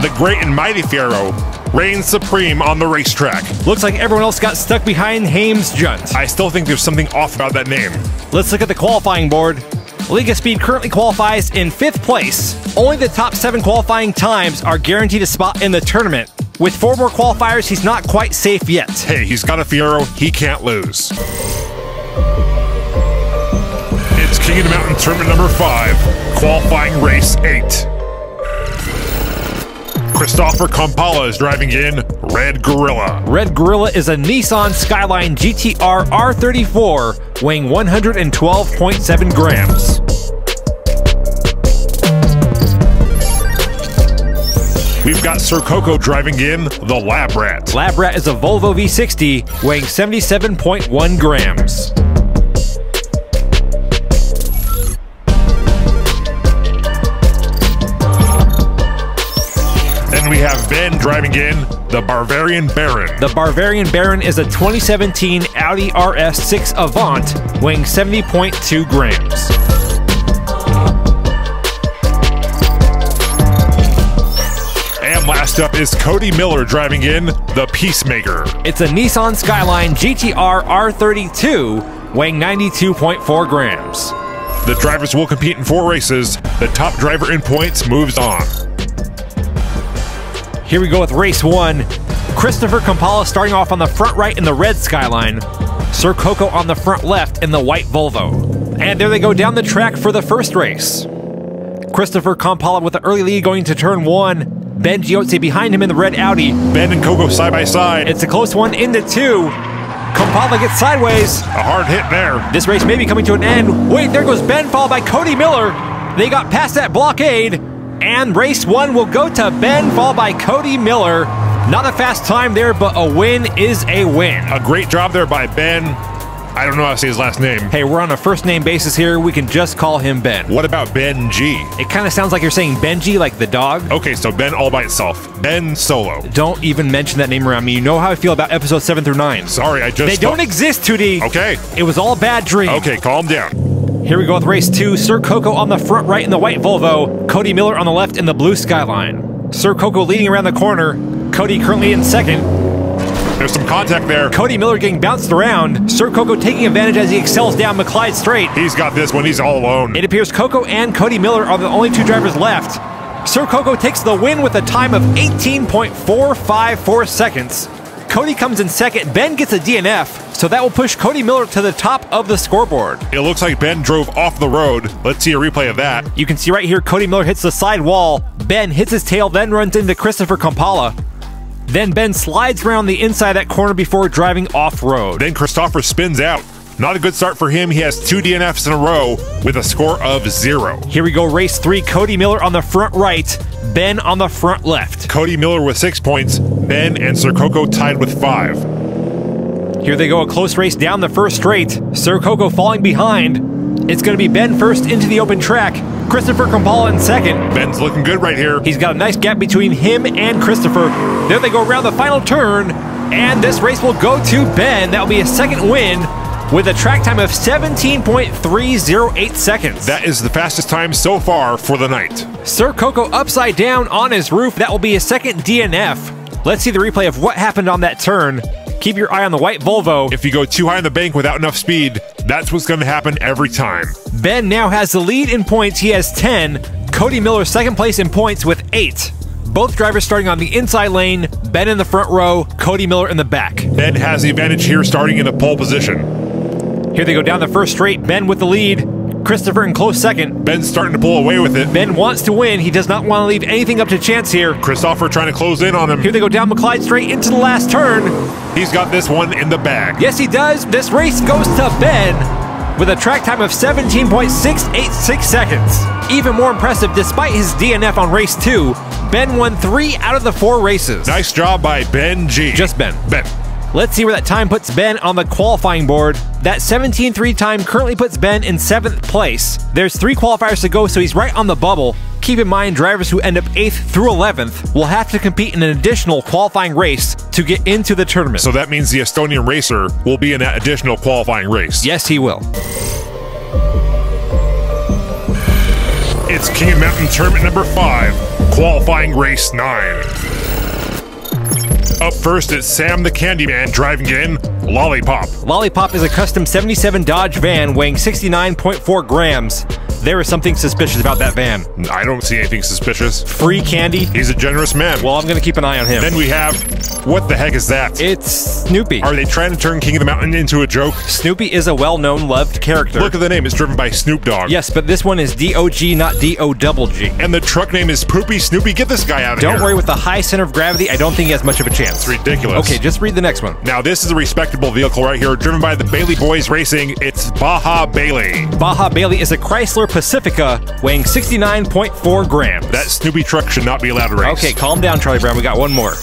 the great and mighty Fiero, reigns supreme on the racetrack. Looks like everyone else got stuck behind Hames Junt. I still think there's something off about that name. Let's look at the qualifying board. League of Speed currently qualifies in fifth place. Only the top seven qualifying times are guaranteed a spot in the tournament. With four more qualifiers, he's not quite safe yet. Hey, he's got a Fiero, he can't lose. It's King of the Mountain tournament number five, qualifying race eight. Christopher Kampala is driving in Red Gorilla. Red Gorilla is a Nissan Skyline G T R R thirty-four, weighing one hundred twelve point seven grams. We've got Sir Coco driving in the Lab Rat. Lab Rat is a Volvo V sixty, weighing seventy-seven point one grams. We have Ben driving in the Bavarian Baron. The Bavarian Baron is a twenty seventeen Audi R S six Avant, weighing seventy point two grams. And last up is Cody Miller driving in the Peacemaker. It's a Nissan Skyline G T R R thirty-two, weighing ninety-two point four grams. The drivers will compete in four races. The top driver in points moves on. Here we go with race one. Christopher Kampala starting off on the front right in the red Skyline. Sir Coco on the front left in the white Volvo. And there they go down the track for the first race. Christopher Kampala with an early lead going to turn one. Ben Giotti behind him in the red Audi. Ben and Coco side by side. It's a close one into two. Kampala gets sideways. A hard hit there. This race may be coming to an end. Wait, there goes Ben, followed by Cody Miller. They got past that blockade. And race one will go to Ben, followed by Cody Miller. Not a fast time there, but a win is a win. A great job there by Ben. I don't know how to say his last name. Hey, we're on a first name basis here. We can just call him Ben. What about Ben G? It kind of sounds like you're saying Benji, like the dog. Okay, so Ben all by itself. Ben Solo. Don't even mention that name around me. You know how I feel about episodes seven through nine. Sorry, I just... They don't exist, two D. Okay. It was all a bad dream. Okay, calm down. Here we go with race two. Sir Coco on the front right in the white Volvo. Cody Miller on the left in the blue Skyline. Sir Coco leading around the corner. Cody currently in second. There's some contact there. Cody Miller getting bounced around. Sir Coco taking advantage as he excels down McClyde Strait. He's got this one. He's all alone. It appears Coco and Cody Miller are the only two drivers left. Sir Coco takes the win with a time of eighteen point four five four seconds. Cody comes in second. Ben gets a D N F, so that will push Cody Miller to the top of the scoreboard. It looks like Ben drove off the road. Let's see a replay of that. You can see right here Cody Miller hits the side wall. Ben hits his tail, then runs into Christopher Kampala. Then Ben slides around the inside of that corner before driving off-road. Then Christopher spins out. Not a good start for him. He has two D N Fs in a row with a score of zero. Here we go, race three. Cody Miller on the front right, Ben on the front left. Cody Miller with six points. Ben and Sir Coco tied with five. Here they go, a close race down the first straight. Sir Coco falling behind. It's going to be Ben first into the open track. Christopher Kampala in second. Ben's looking good right here. He's got a nice gap between him and Christopher. There they go around the final turn, and this race will go to Ben. That'll be a second win with a track time of seventeen point three oh eight seconds. That is the fastest time so far for the night. Sir Coco upside down on his roof. That will be his second D N F. Let's see the replay of what happened on that turn. Keep your eye on the white Volvo. If you go too high in the bank without enough speed, that's what's going to happen every time. Ben now has the lead in points. He has ten. Cody Miller second place in points with eight. Both drivers starting on the inside lane. Ben in the front row, Cody Miller in the back. Ben has the advantage here, starting in the pole position. Here they go down the first straight. Ben with the lead. Christopher in close second. Ben's starting to pull away with it. Ben wants to win. He does not want to leave anything up to chance here. Christopher trying to close in on him. Here they go down McClyde Strait into the last turn. He's got this one in the bag. Yes, he does. This race goes to Ben with a track time of seventeen point six eight six seconds. Even more impressive, despite his D N F on race two, Ben won three out of the four races. Nice job by Ben G. Just Ben. Ben. Let's see where that time puts Ben on the qualifying board. That seventeen three time currently puts Ben in seventh place. There's three qualifiers to go, so he's right on the bubble. Keep in mind, drivers who end up eighth through eleventh will have to compete in an additional qualifying race to get into the tournament. So that means the Estonian Racer will be in that additional qualifying race. Yes, he will. It's King of the Mountain Tournament number five, qualifying race nine. Up first, it's Sam the Candyman driving in Lollipop. Lollipop is a custom seventy-seven Dodge van weighing sixty-nine point four grams. There is something suspicious about that van. I don't see anything suspicious. Free candy. He's a generous man. Well, I'm going to keep an eye on him. Then we have, what the heck is that? It's Snoopy. Are they trying to turn King of the Mountain into a joke? Snoopy is a well-known, loved character. Look at the name. It's driven by Snoop Dogg. Yes, but this one is D O G, not D O double G. And the truck name is Poopy Snoopy. Get this guy out of here. Don't worry, with the high center of gravity, I don't think he has much of a chance. It's ridiculous. Okay, just read the next one. Now, this is a respectable vehicle right here, driven by the Bailey Boys Racing. It's Baja Bailey. Baja Bailey is a Chrysler Pacifica weighing sixty-nine point four grams. That Snoopy truck should not be allowed to race. Okay, calm down, Charlie Brown. We got one more.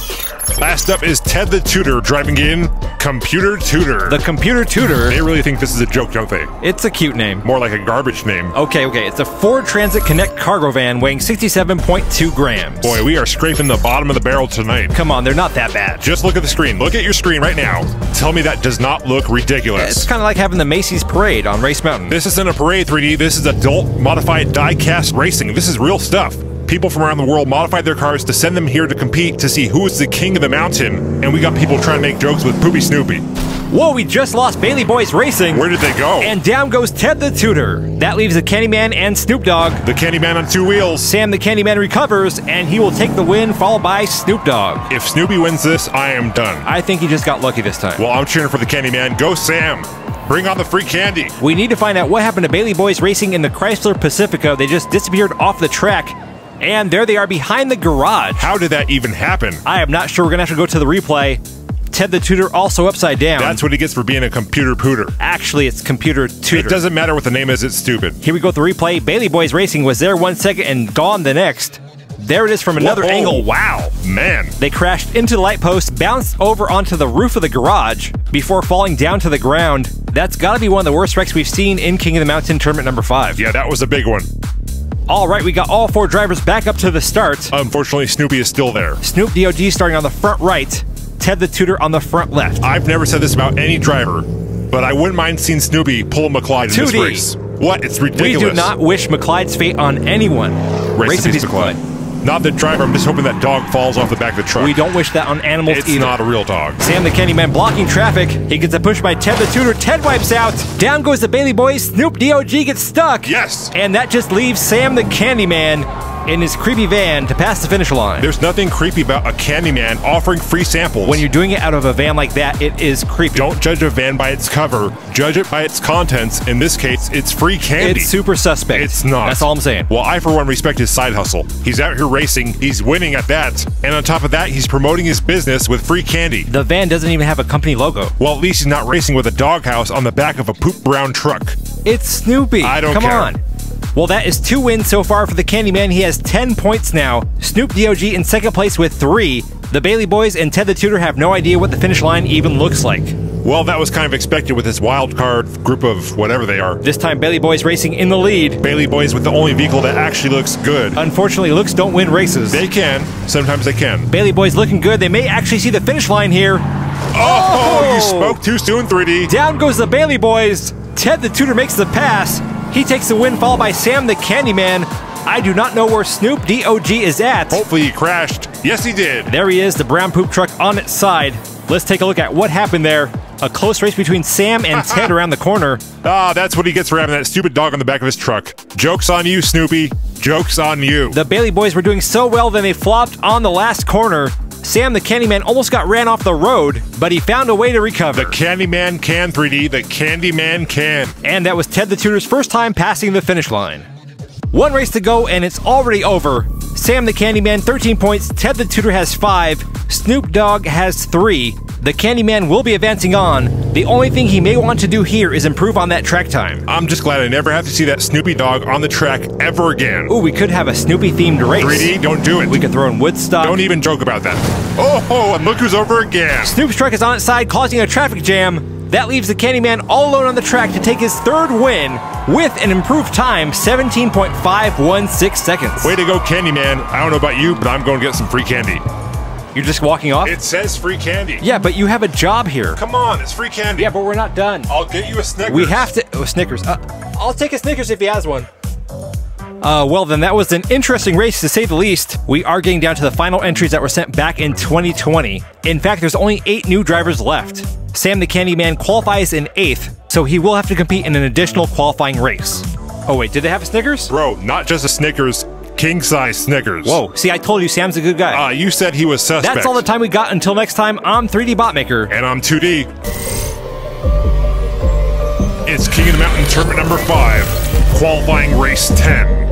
Last up is Ted the Tutor driving in Computer Tutor. The Computer Tutor. They really think this is a joke, don't they? It's a cute name. More like a garbage name. Okay, okay. It's a Ford Transit Connect cargo van weighing sixty-seven point two grams. Boy, we are scraping the bottom of the barrel tonight. Come on, they're not that bad. Just look at the screen. Look at your screen right now. Tell me that does not look ridiculous. Yeah, it's kind of like having the Macy's Parade on Race Mountain. This isn't a parade, three D. This is adult modified die-cast racing. This is real stuff. People from around the world modified their cars to send them here to compete to see who is the King of the Mountain, and we got people trying to make jokes with Poopy Snoopy. Whoa, we just lost Bailey Boys Racing. Where did they go? And down goes Ted the Tutor. That leaves the Candyman and Snoop Dogg. The Candyman on two wheels. Sam the Candyman recovers, and he will take the win, followed by Snoop Dogg. If Snoopy wins this, I am done. I think he just got lucky this time. Well, I'm cheering for the Candyman. Go, Sam. Bring on the free candy. We need to find out what happened to Bailey Boys Racing in the Chrysler Pacifica. They just disappeared off the track. And there they are behind the garage. How did that even happen? I am not sure. We're going to have to go to the replay. Ted the Tutor also upside down. That's what he gets for being a computer pooter. Actually, it's Computer Tutor. It doesn't matter what the name is. It's stupid. Here we go with the replay. Bailey Boys Racing was there one second and gone the next. There it is from another Whoa. angle. Wow. Man. They crashed into the light post, bounced over onto the roof of the garage before falling down to the ground. That's got to be one of the worst wrecks we've seen in King of the Mountain Tournament number five. Yeah, that was a big one. All right, we got all four drivers back up to the start. Unfortunately, Snoopy is still there. Snoop D O G starting on the front right, Ted the Tutor on the front left. I've never said this about any driver, but I wouldn't mind seeing Snoopy pull McClyde in this race. What? It's ridiculous. We do not wish McClyde's fate on anyone. Race in peace, McClyde. McClyde. Not the driver. I'm just hoping that dog falls off the back of the truck. We don't wish that on animals it's either. It's not a real dog. Sam the Candyman blocking traffic. He gets a push by Ted the Tutor. Ted wipes out. Down goes the Bailey boys. Snoop D O G gets stuck. Yes. And that just leaves Sam the Candyman in his creepy van to pass the finish line. There's nothing creepy about a Candyman offering free samples. When you're doing it out of a van like that, it is creepy. Don't judge a van by its cover. Judge it by its contents. In this case, it's free candy. It's super suspect. It's not. That's all I'm saying. Well, I, for one, respect his side hustle. He's out here racing. He's winning at that. And on top of that, he's promoting his business with free candy. The van doesn't even have a company logo. Well, at least he's not racing with a doghouse on the back of a poop brown truck. It's Snoopy. I don't care. Come on. Well, that is two wins so far for the Candyman. He has ten points now. Snoop D O G in second place with three. The Bailey boys and Ted the Tutor have no idea what the finish line even looks like. Well, that was kind of expected with this wild card group of whatever they are. This time, Bailey boys racing in the lead. Bailey boys with the only vehicle that actually looks good. Unfortunately, looks don't win races. They can. Sometimes they can. Bailey boys looking good. They may actually see the finish line here. Oh, oh! You spoke too soon, three D. Down goes the Bailey boys. Ted the Tutor makes the pass. He takes the win, followed by Sam the Candyman. I do not know where Snoop D O G is at. Hopefully he crashed. Yes, he did. There he is, the brown poop truck on its side. Let's take a look at what happened there. A close race between Sam and Ted around the corner. Ah, that's what he gets for having that stupid dog on the back of his truck. Joke's on you, Snoopy. Joke's on you. The Bailey boys were doing so well, then they flopped on the last corner. Sam the Candyman almost got ran off the road, but he found a way to recover. The Candyman can, three D. The Candyman can. And that was Ted the Tutor's first time passing the finish line. One race to go, and it's already over. Sam the Candyman, thirteen points. Ted the Tutor has five. Snoop Dogg has three. The Candyman will be advancing on. The only thing he may want to do here is improve on that track time. I'm just glad I never have to see that Snoopy Dog on the track ever again. Ooh, we could have a Snoopy-themed race. three D, don't do it. We could throw in Woodstock. Don't even joke about that. Oh, oh, and look who's over again. Snoop's truck is on its side, causing a traffic jam. That leaves the Candyman all alone on the track to take his third win with an improved time, seventeen point five one six seconds. Way to go, Candyman. I don't know about you, but I'm going to get some free candy. You're just walking off? It says free candy. Yeah, but you have a job here. Come on, it's free candy. Yeah, but we're not done. I'll get you a Snickers. We have to... Oh, Snickers. Uh, I'll take a Snickers if he has one. Uh, well, then that was an interesting race, to say the least. We are getting down to the final entries that were sent back in twenty twenty. In fact, there's only eight new drivers left. Sam the Candyman qualifies in eighth, so he will have to compete in an additional qualifying race. Oh, wait, did they have a Snickers? Bro, not just a Snickers. King-size Snickers. Whoa, see, I told you Sam's a good guy. Uh, you said he was suspect. That's all the time we got. Until next time, I'm three D Botmaker. And I'm two D. It's King of the Mountain Tournament number five, qualifying race ten.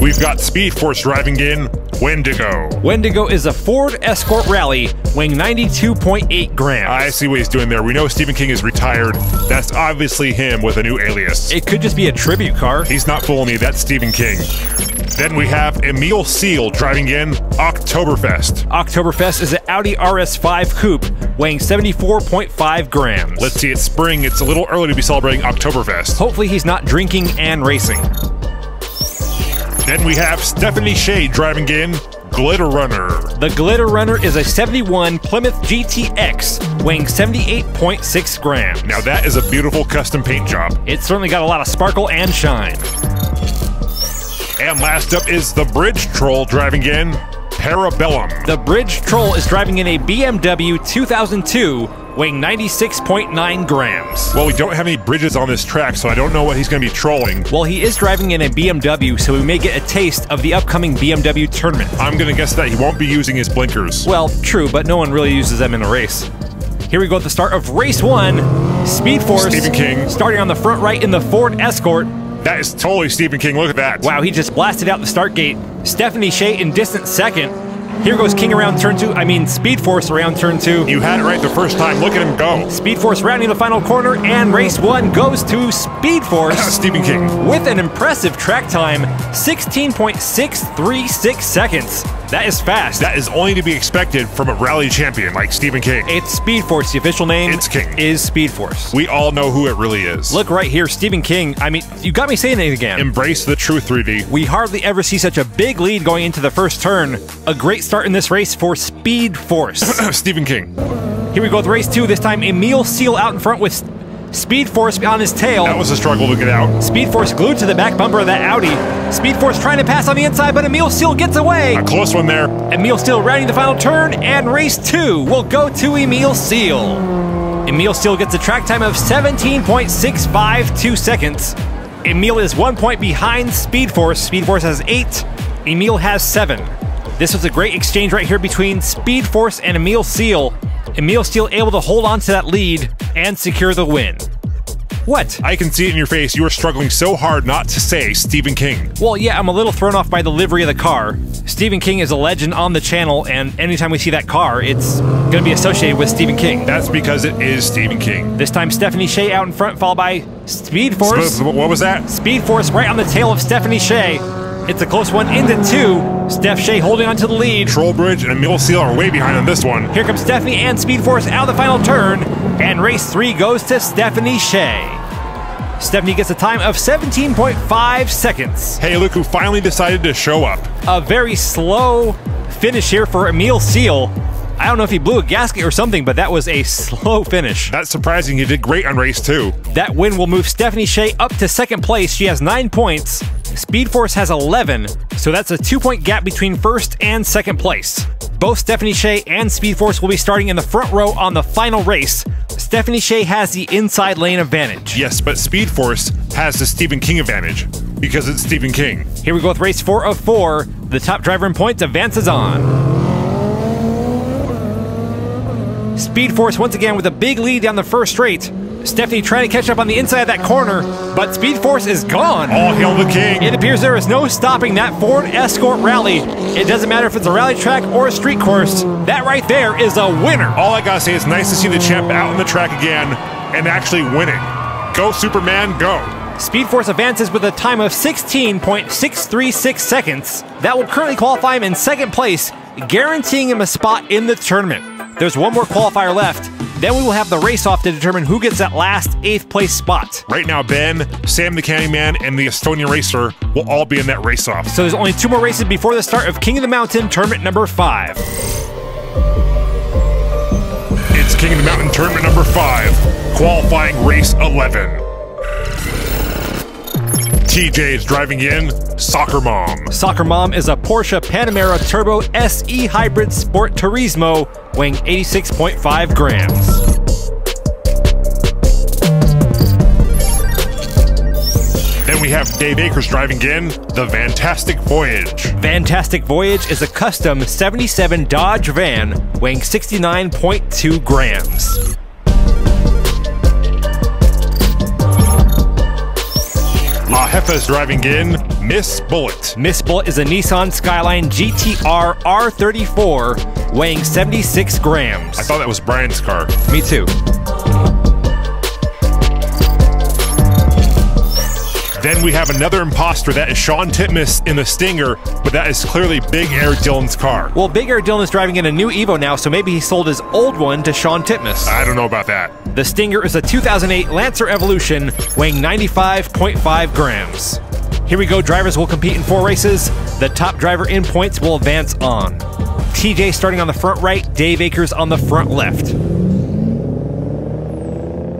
We've got Speed Force driving in Wendigo. Wendigo is a Ford Escort Rally, weighing ninety-two point eight grams. I see what he's doing there. We know Stephen King is retired. That's obviously him with a new alias. It could just be a tribute car. He's not fooling me. That's Stephen King. Then we have Emil Seal driving in Oktoberfest. Oktoberfest is an Audi R S five coupe, weighing seventy-four point five grams. Let's see, it's spring. It's a little early to be celebrating Oktoberfest. Hopefully he's not drinking and racing. Then we have Stephanie Shea driving in Glitter Runner. The Glitter Runner is a seventy-one Plymouth G T X, weighing seventy-eight point six grams. Now that is a beautiful custom paint job. It's certainly got a lot of sparkle and shine. And last up is the Bridge Troll driving in Parabellum. The Bridge Troll is driving in a B M W two thousand two, weighing ninety-six point nine grams. Well, we don't have any bridges on this track, so I don't know what he's going to be trolling. Well, he is driving in a B M W, so we may get a taste of the upcoming B M W tournament. I'm going to guess that he won't be using his blinkers. Well, true, but no one really uses them in a race. Here we go at the start of race one. Speed Force. Stephen King. Starting on the front right in the Ford Escort. That is totally Stephen King. Look at that. Wow, he just blasted out the start gate. Stephanie Shea in distant second. Here goes King around turn two. I mean, Speed Force around turn two. You had it right the first time. Look at him go. Speed Force rounding the final corner, and race one goes to Speed Force. Stephen King. With an impressive track time, sixteen point six three six seconds. That is fast. That is only to be expected from a rally champion like Stephen King. It's Speed Force. The official name it's King. is Speed Force. We all know who it really is. Look right here, Stephen King. I mean, you got me saying it again. Embrace the truth, three D. We hardly ever see such a big lead going into the first turn. A great start in this race for Speed Force. Stephen King. Here we go with race two. This time, Emil Seal out in front with Speed Force on his tail. That was a struggle to get out. Speed Force glued to the back bumper of that Audi. Speed Force trying to pass on the inside, but Emil Seal gets away. A close one there. Emil Seal rounding the final turn, and race two will go to Emil Seal. Emil Seal gets a track time of seventeen point six five two seconds. Emil is one point behind Speed Force. Speed Force has eight. Emil has seven. This was a great exchange right here between Speed Force and Emil Seal. Emil Seal able to hold on to that lead and secure the win. What? I can see it in your face. You are struggling so hard not to say Stephen King. Well, yeah, I'm a little thrown off by the livery of the car. Stephen King is a legend on the channel, and anytime we see that car, it's going to be associated with Stephen King. That's because it is Stephen King. This time, Stephanie Shea out in front, followed by Speed Force. Sp what was that? Speed Force right on the tail of Stephanie Shea. It's a close one into two. Steph Shea holding on to the lead. Trollbridge and Emil Seal are way behind on this one. Here comes Stephanie and Speed Force out of the final turn. And race three goes to Stephanie Shea. Stephanie gets a time of seventeen point five seconds. Hey, look who finally decided to show up. A very slow finish here for Emil Seal. I don't know if he blew a gasket or something, but that was a slow finish. That's surprising. He did great on race two. That win will move Stephanie Shea up to second place. She has nine points. Speed Force has eleven, so that's a two-point gap between first and second place. Both Stephanie Shea and Speed Force will be starting in the front row on the final race. Stephanie Shea has the inside lane advantage. Yes, but Speed Force has the Stephen King advantage because it's Stephen King. Here we go with race four of four. The top driver in points advances on. Speed Force once again with a big lead down the first straight. Stephanie trying to catch up on the inside of that corner, but Speed Force is gone. All hail the King. It appears there is no stopping that Ford Escort Rally. It doesn't matter if it's a rally track or a street course. That right there is a winner. All I gotta say is nice to see the champ out on the track again and actually winning. Go Superman, go. Speed Force advances with a time of sixteen point six three six seconds. That will currently qualify him in second place, guaranteeing him a spot in the tournament. There's one more qualifier left. Then we will have the race off to determine who gets that last eighth place spot. Right now, Ben, Sam the Candyman, and the Estonian Racer will all be in that race off. So there's only two more races before the start of King of the Mountain Tournament number five. It's King of the Mountain Tournament number five, qualifying race eleven. T J is driving in Soccer Mom. Soccer Mom is a Porsche Panamera Turbo S E Hybrid Sport Turismo weighing eighty-six point five grams. Then we have Dave Akers driving in the Vantastic Voyage. Vantastic Voyage is a custom seventy-seven Dodge van weighing sixty-nine point two grams. La Jeffa's driving in Miss Bullet. Miss Bullet is a Nissan Skyline G T R R thirty-four weighing seventy-six grams. I thought that was Brian's car. Me too. Then we have another imposter. That is Sean Titmus in the Stinger, but that is clearly Big Air Dillon's car. Well, Big Air Dillon is driving in a new Evo now, so maybe he sold his old one to Sean Titmus. I don't know about that. The Stinger is a two thousand eight Lancer Evolution weighing ninety-five point five grams. Here we go. Drivers will compete in four races. The top driver in points will advance on. T J starting on the front right, Dave Akers on the front left.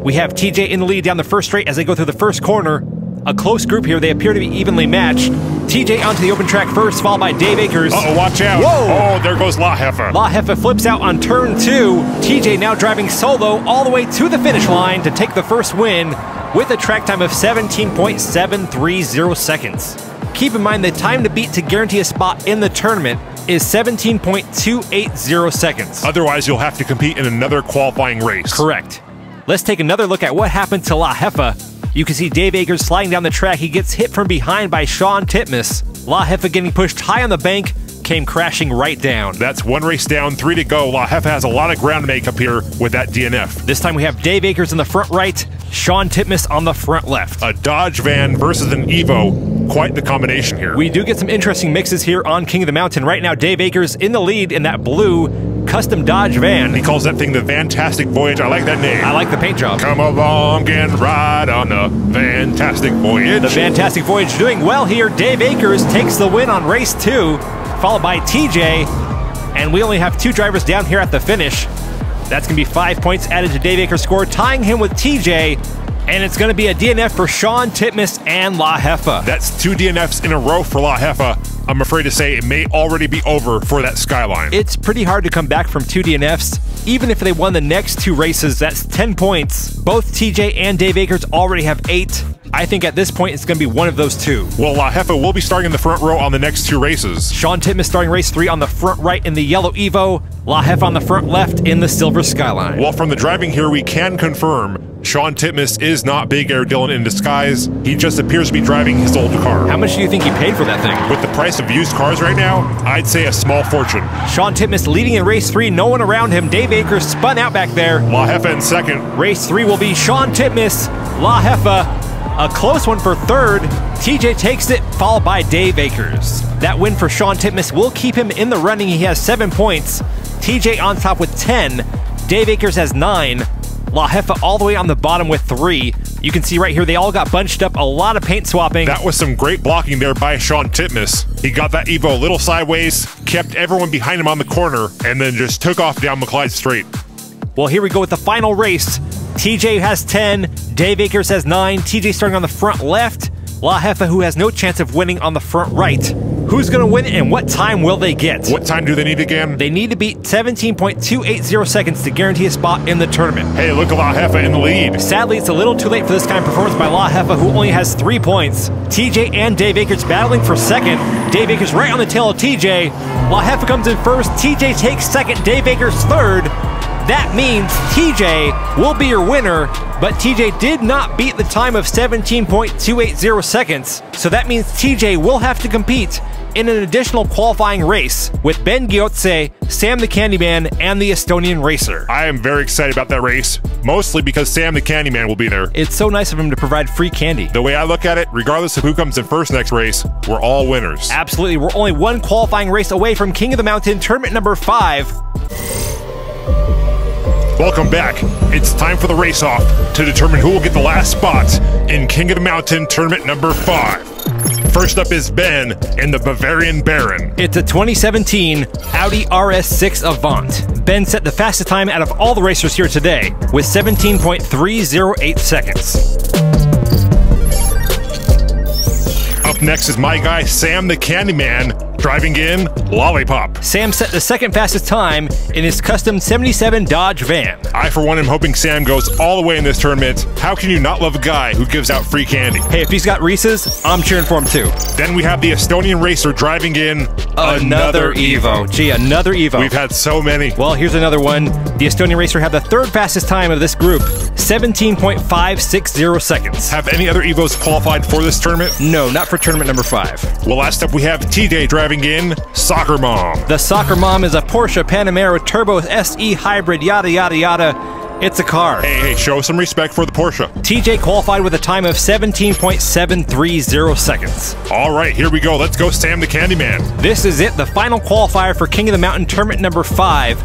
We have T J in the lead down the first straight as they go through the first corner. A close group here. They appear to be evenly matched. T J onto the open track first, followed by Dave Akers. Uh-oh, watch out. Whoa. Oh, there goes La Jefa. La Jefa flips out on turn two. T J now driving solo all the way to the finish line to take the first win with a track time of seventeen point seven three zero seconds. Keep in mind the time to beat to guarantee a spot in the tournament is seventeen point two eight zero seconds. Otherwise, you'll have to compete in another qualifying race. Correct. Let's take another look at what happened to La Jefa. You can see Dave Akers sliding down the track. He gets hit from behind by Sean Titmus. La Jefa getting pushed high on the bank. came crashing right down. That's one race down, three to go. La Jefe has a lot of ground to make up here with that D N F. This time we have Dave Akers in the front right, Sean Titmus on the front left. A Dodge van versus an Evo. Quite the combination here. We do get some interesting mixes here on King of the Mountain. Right now, Dave Akers in the lead in that blue custom Dodge van. He calls that thing the Vantastic Voyage. I like that name. I like the paint job. Come along and ride on the Vantastic Voyage. The Vantastic Voyage doing well here. Dave Akers takes the win on race two, followed by T J, and we only have two drivers down here at the finish. That's going to be five points added to Dave Akers' score, tying him with T J. And it's going to be a D N F for Sean Titmus and La Jefe. That's two D N Fs in a row for La Jefe. I'm afraid to say it may already be over for that Skyline. It's pretty hard to come back from two D N Fs. Even if they won the next two races, that's ten points. Both T J and Dave Akers already have eight. I think at this point it's going to be one of those two. Well, La Jefe will be starting in the front row on the next two races. Sean Titmus starting race three on the front right in the yellow Evo. La Jefe on the front left in the silver Skyline. Well, from the driving here, we can confirm Sean Titmus is not Big Air Dillon in disguise. He just appears to be driving his old car. How much do you think he paid for that thing? With the price of used cars right now, I'd say a small fortune. Sean Titmus leading in race three, no one around him. Dave Akers spun out back there. La Jefe in second. Race three will be Sean Titmus, La Jefe. A close one for third. T J takes it, followed by Dave Akers. That win for Sean Titmus will keep him in the running. He has seven points. T J on top with ten. Dave Akers has nine. La Jefe all the way on the bottom with three. You can see right here, they all got bunched up. A lot of paint swapping. That was some great blocking there by Sean Titmus. He got that Evo a little sideways, kept everyone behind him on the corner, and then just took off down McLeod Street. Well, here we go with the final race. T J has ten, Dave Akers has nine, T J starting on the front left, La Jefe, who has no chance of winning, on the front right. Who's going to win and what time will they get? What time do they need again? They need to beat seventeen point two eight zero seconds to guarantee a spot in the tournament. Hey, look at La Jefe in the lead. Sadly, it's a little too late for this kind of performance by La Jefe, who only has three points. T J and Dave Akers battling for second. Dave Akers right on the tail of T J. La Jefe comes in first, T J takes second, Dave Akers third. That means T J will be your winner, but T J did not beat the time of seventeen point two eight zero seconds, so that means T J will have to compete in an additional qualifying race with Ben Giotse, Sam the Candyman, and the Estonian Racer. I am very excited about that race, mostly because Sam the Candyman will be there. It's so nice of him to provide free candy. The way I look at it, regardless of who comes in first next race, we're all winners. Absolutely, we're only one qualifying race away from King of the Mountain, tournament number five. Welcome back. It's time for the race off to determine who will get the last spot in King of the Mountain tournament number five. First up is Ben and the Bavarian Baron. It's a twenty seventeen Audi R S six Avant. Ben set the fastest time out of all the racers here today with seventeen point three zero eight seconds. Up next is my guy, Sam the Candyman, driving in Lollipop. Sam set the second fastest time in his custom seventy-seven Dodge van. I, for one, am hoping Sam goes all the way in this tournament. How can you not love a guy who gives out free candy? Hey, if he's got Reese's, I'm cheering for him too. Then we have the Estonian Racer driving in another, another Evo. Evo. Gee, another Evo. We've had so many. Well, here's another one. The Estonian Racer had the third fastest time of this group, seventeen point five six zero seconds. Have any other Evos qualified for this tournament? No, not for tournament number five. Well, last up we have T J driving in Soccer Mom. The Soccer Mom is a Porsche Panamera Turbo S E Hybrid, yada, yada, yada. It's a car. Hey, hey, show some respect for the Porsche. T J qualified with a time of seventeen point seven three zero seconds. All right, here we go. Let's go, Sam the Candyman. This is it, the final qualifier for King of the Mountain tournament number five.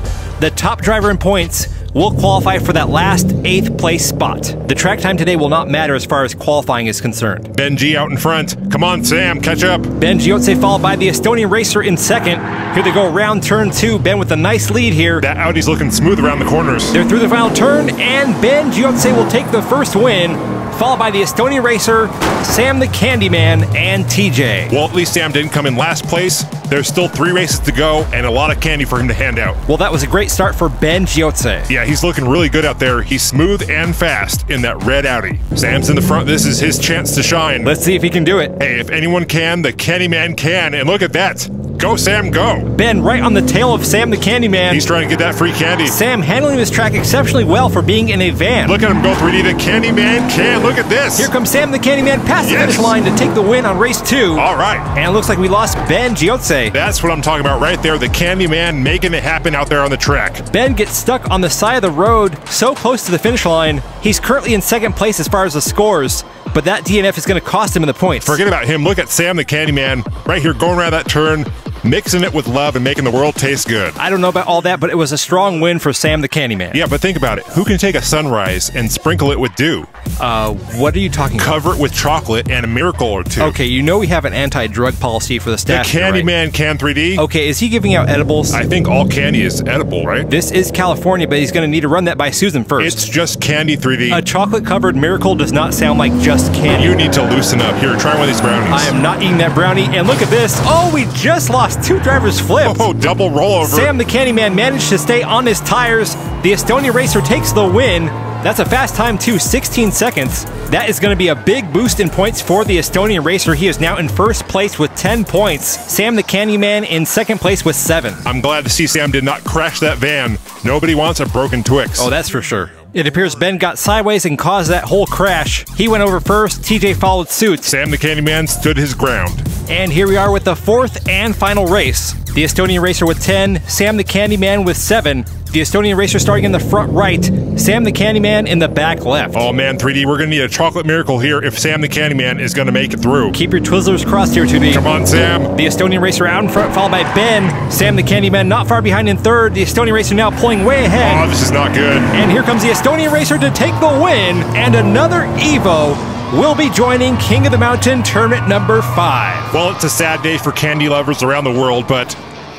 The top driver in points will qualify for that last eighth place spot. The track time today will not matter as far as qualifying is concerned. Benji out in front. Come on, Sam, catch up. Ben Giotse followed by the Estonian Racer in second. Here they go around turn two. Ben with a nice lead here. That Audi's looking smooth around the corners. They're through the final turn, and Ben Giotse will take the first win, followed by the Estonian Racer, Sam the Candyman, and T J. Well, at least Sam didn't come in last place. There's still three races to go and a lot of candy for him to hand out. Well, that was a great start for Ben Giotse. Yeah, he's looking really good out there. He's smooth and fast in that red Audi. Sam's in the front. This is his chance to shine. Let's see if he can do it. Hey, if anyone can, the Candyman can. And look at that. Go, Sam, go. Ben right on the tail of Sam the Candyman. He's trying to get that free candy. Sam handling this track exceptionally well for being in a van. Look at him go three D. The Candyman can. Look at this. Here comes Sam the Candyman past yes. the finish line to take the win on race two. All right. And it looks like we lost Ben Gioce. That's what I'm talking about right there. The Candyman making it happen out there on the track. Ben gets stuck on the side of the road so close to the finish line. He's currently in second place as far as the scores. But that D N F is going to cost him in the points. Forget about him. Look at Sam the Candyman right here going around that turn, mixing it with love and making the world taste good. I don't know about all that, but it was a strong win for Sam the Candyman. Yeah, but think about it. Who can take a sunrise and sprinkle it with dew? Uh, what are you talking about? Cover it with chocolate and a miracle or two. Okay, you know we have an anti-drug policy for the staff. The Candyman right? can three D. Okay, is he giving out edibles? I think all candy is edible, right? This is California, but he's going to need to run that by Susan first. It's just candy three D. A chocolate-covered miracle does not sound like just candy. You need to loosen up. Here, try one of these brownies. I am not eating that brownie, and look at this. Oh, we just lost. Two drivers flipped. Oh, double rollover. Sam the Candyman managed to stay on his tires. The Estonian Racer takes the win. That's a fast time too, sixteen seconds. That is going to be a big boost in points for the Estonian Racer. He is now in first place with ten points. Sam the Candyman in second place with seven. I'm glad to see Sam did not crash that van. Nobody wants a broken Twix. Oh, that's for sure. It appears Ben got sideways and caused that whole crash. He went over first, T J followed suit. Sam the Candyman stood his ground. And here we are with the fourth and final race. The Estonian Racer with ten, Sam the Candyman with seven. The Estonian Racer starting in the front right, Sam the Candyman in the back left. Oh man, three D, we're going to need a chocolate miracle here if Sam the Candyman is going to make it through. Keep your Twizzlers crossed here, two D. Come on, Sam. The Estonian Racer out in front, followed by Ben. Sam the Candyman not far behind in third. The Estonian Racer now pulling way ahead. Oh, this is not good. And here comes the Estonian Racer to take the win, and another Evo will be joining King of the Mountain tournament number five. Well, it's a sad day for candy lovers around the world, but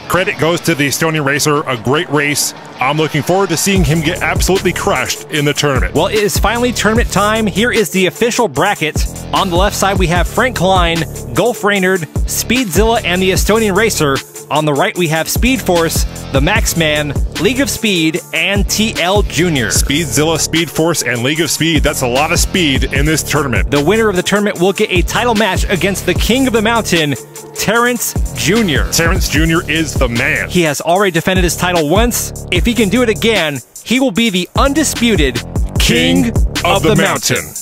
credit goes to the Estonian Racer, a great race. I'm looking forward to seeing him get absolutely crushed in the tournament. Well, it is finally tournament time. Here is the official bracket. On the left side, we have Frank Klein, Golf Rainer, Speedzilla, and the Estonian Racer. On the right, we have Speed Force, the Max Man, League of Speed, and T L Junior Speedzilla, Speed Force, and League of Speed. That's a lot of speed in this tournament. The winner of the tournament will get a title match against the King of the Mountain, Terrence Junior Terrence Junior is the man. He has already defended his title once. If he can do it again, he will be the undisputed King, King of, of the, the Mountain. Mountain.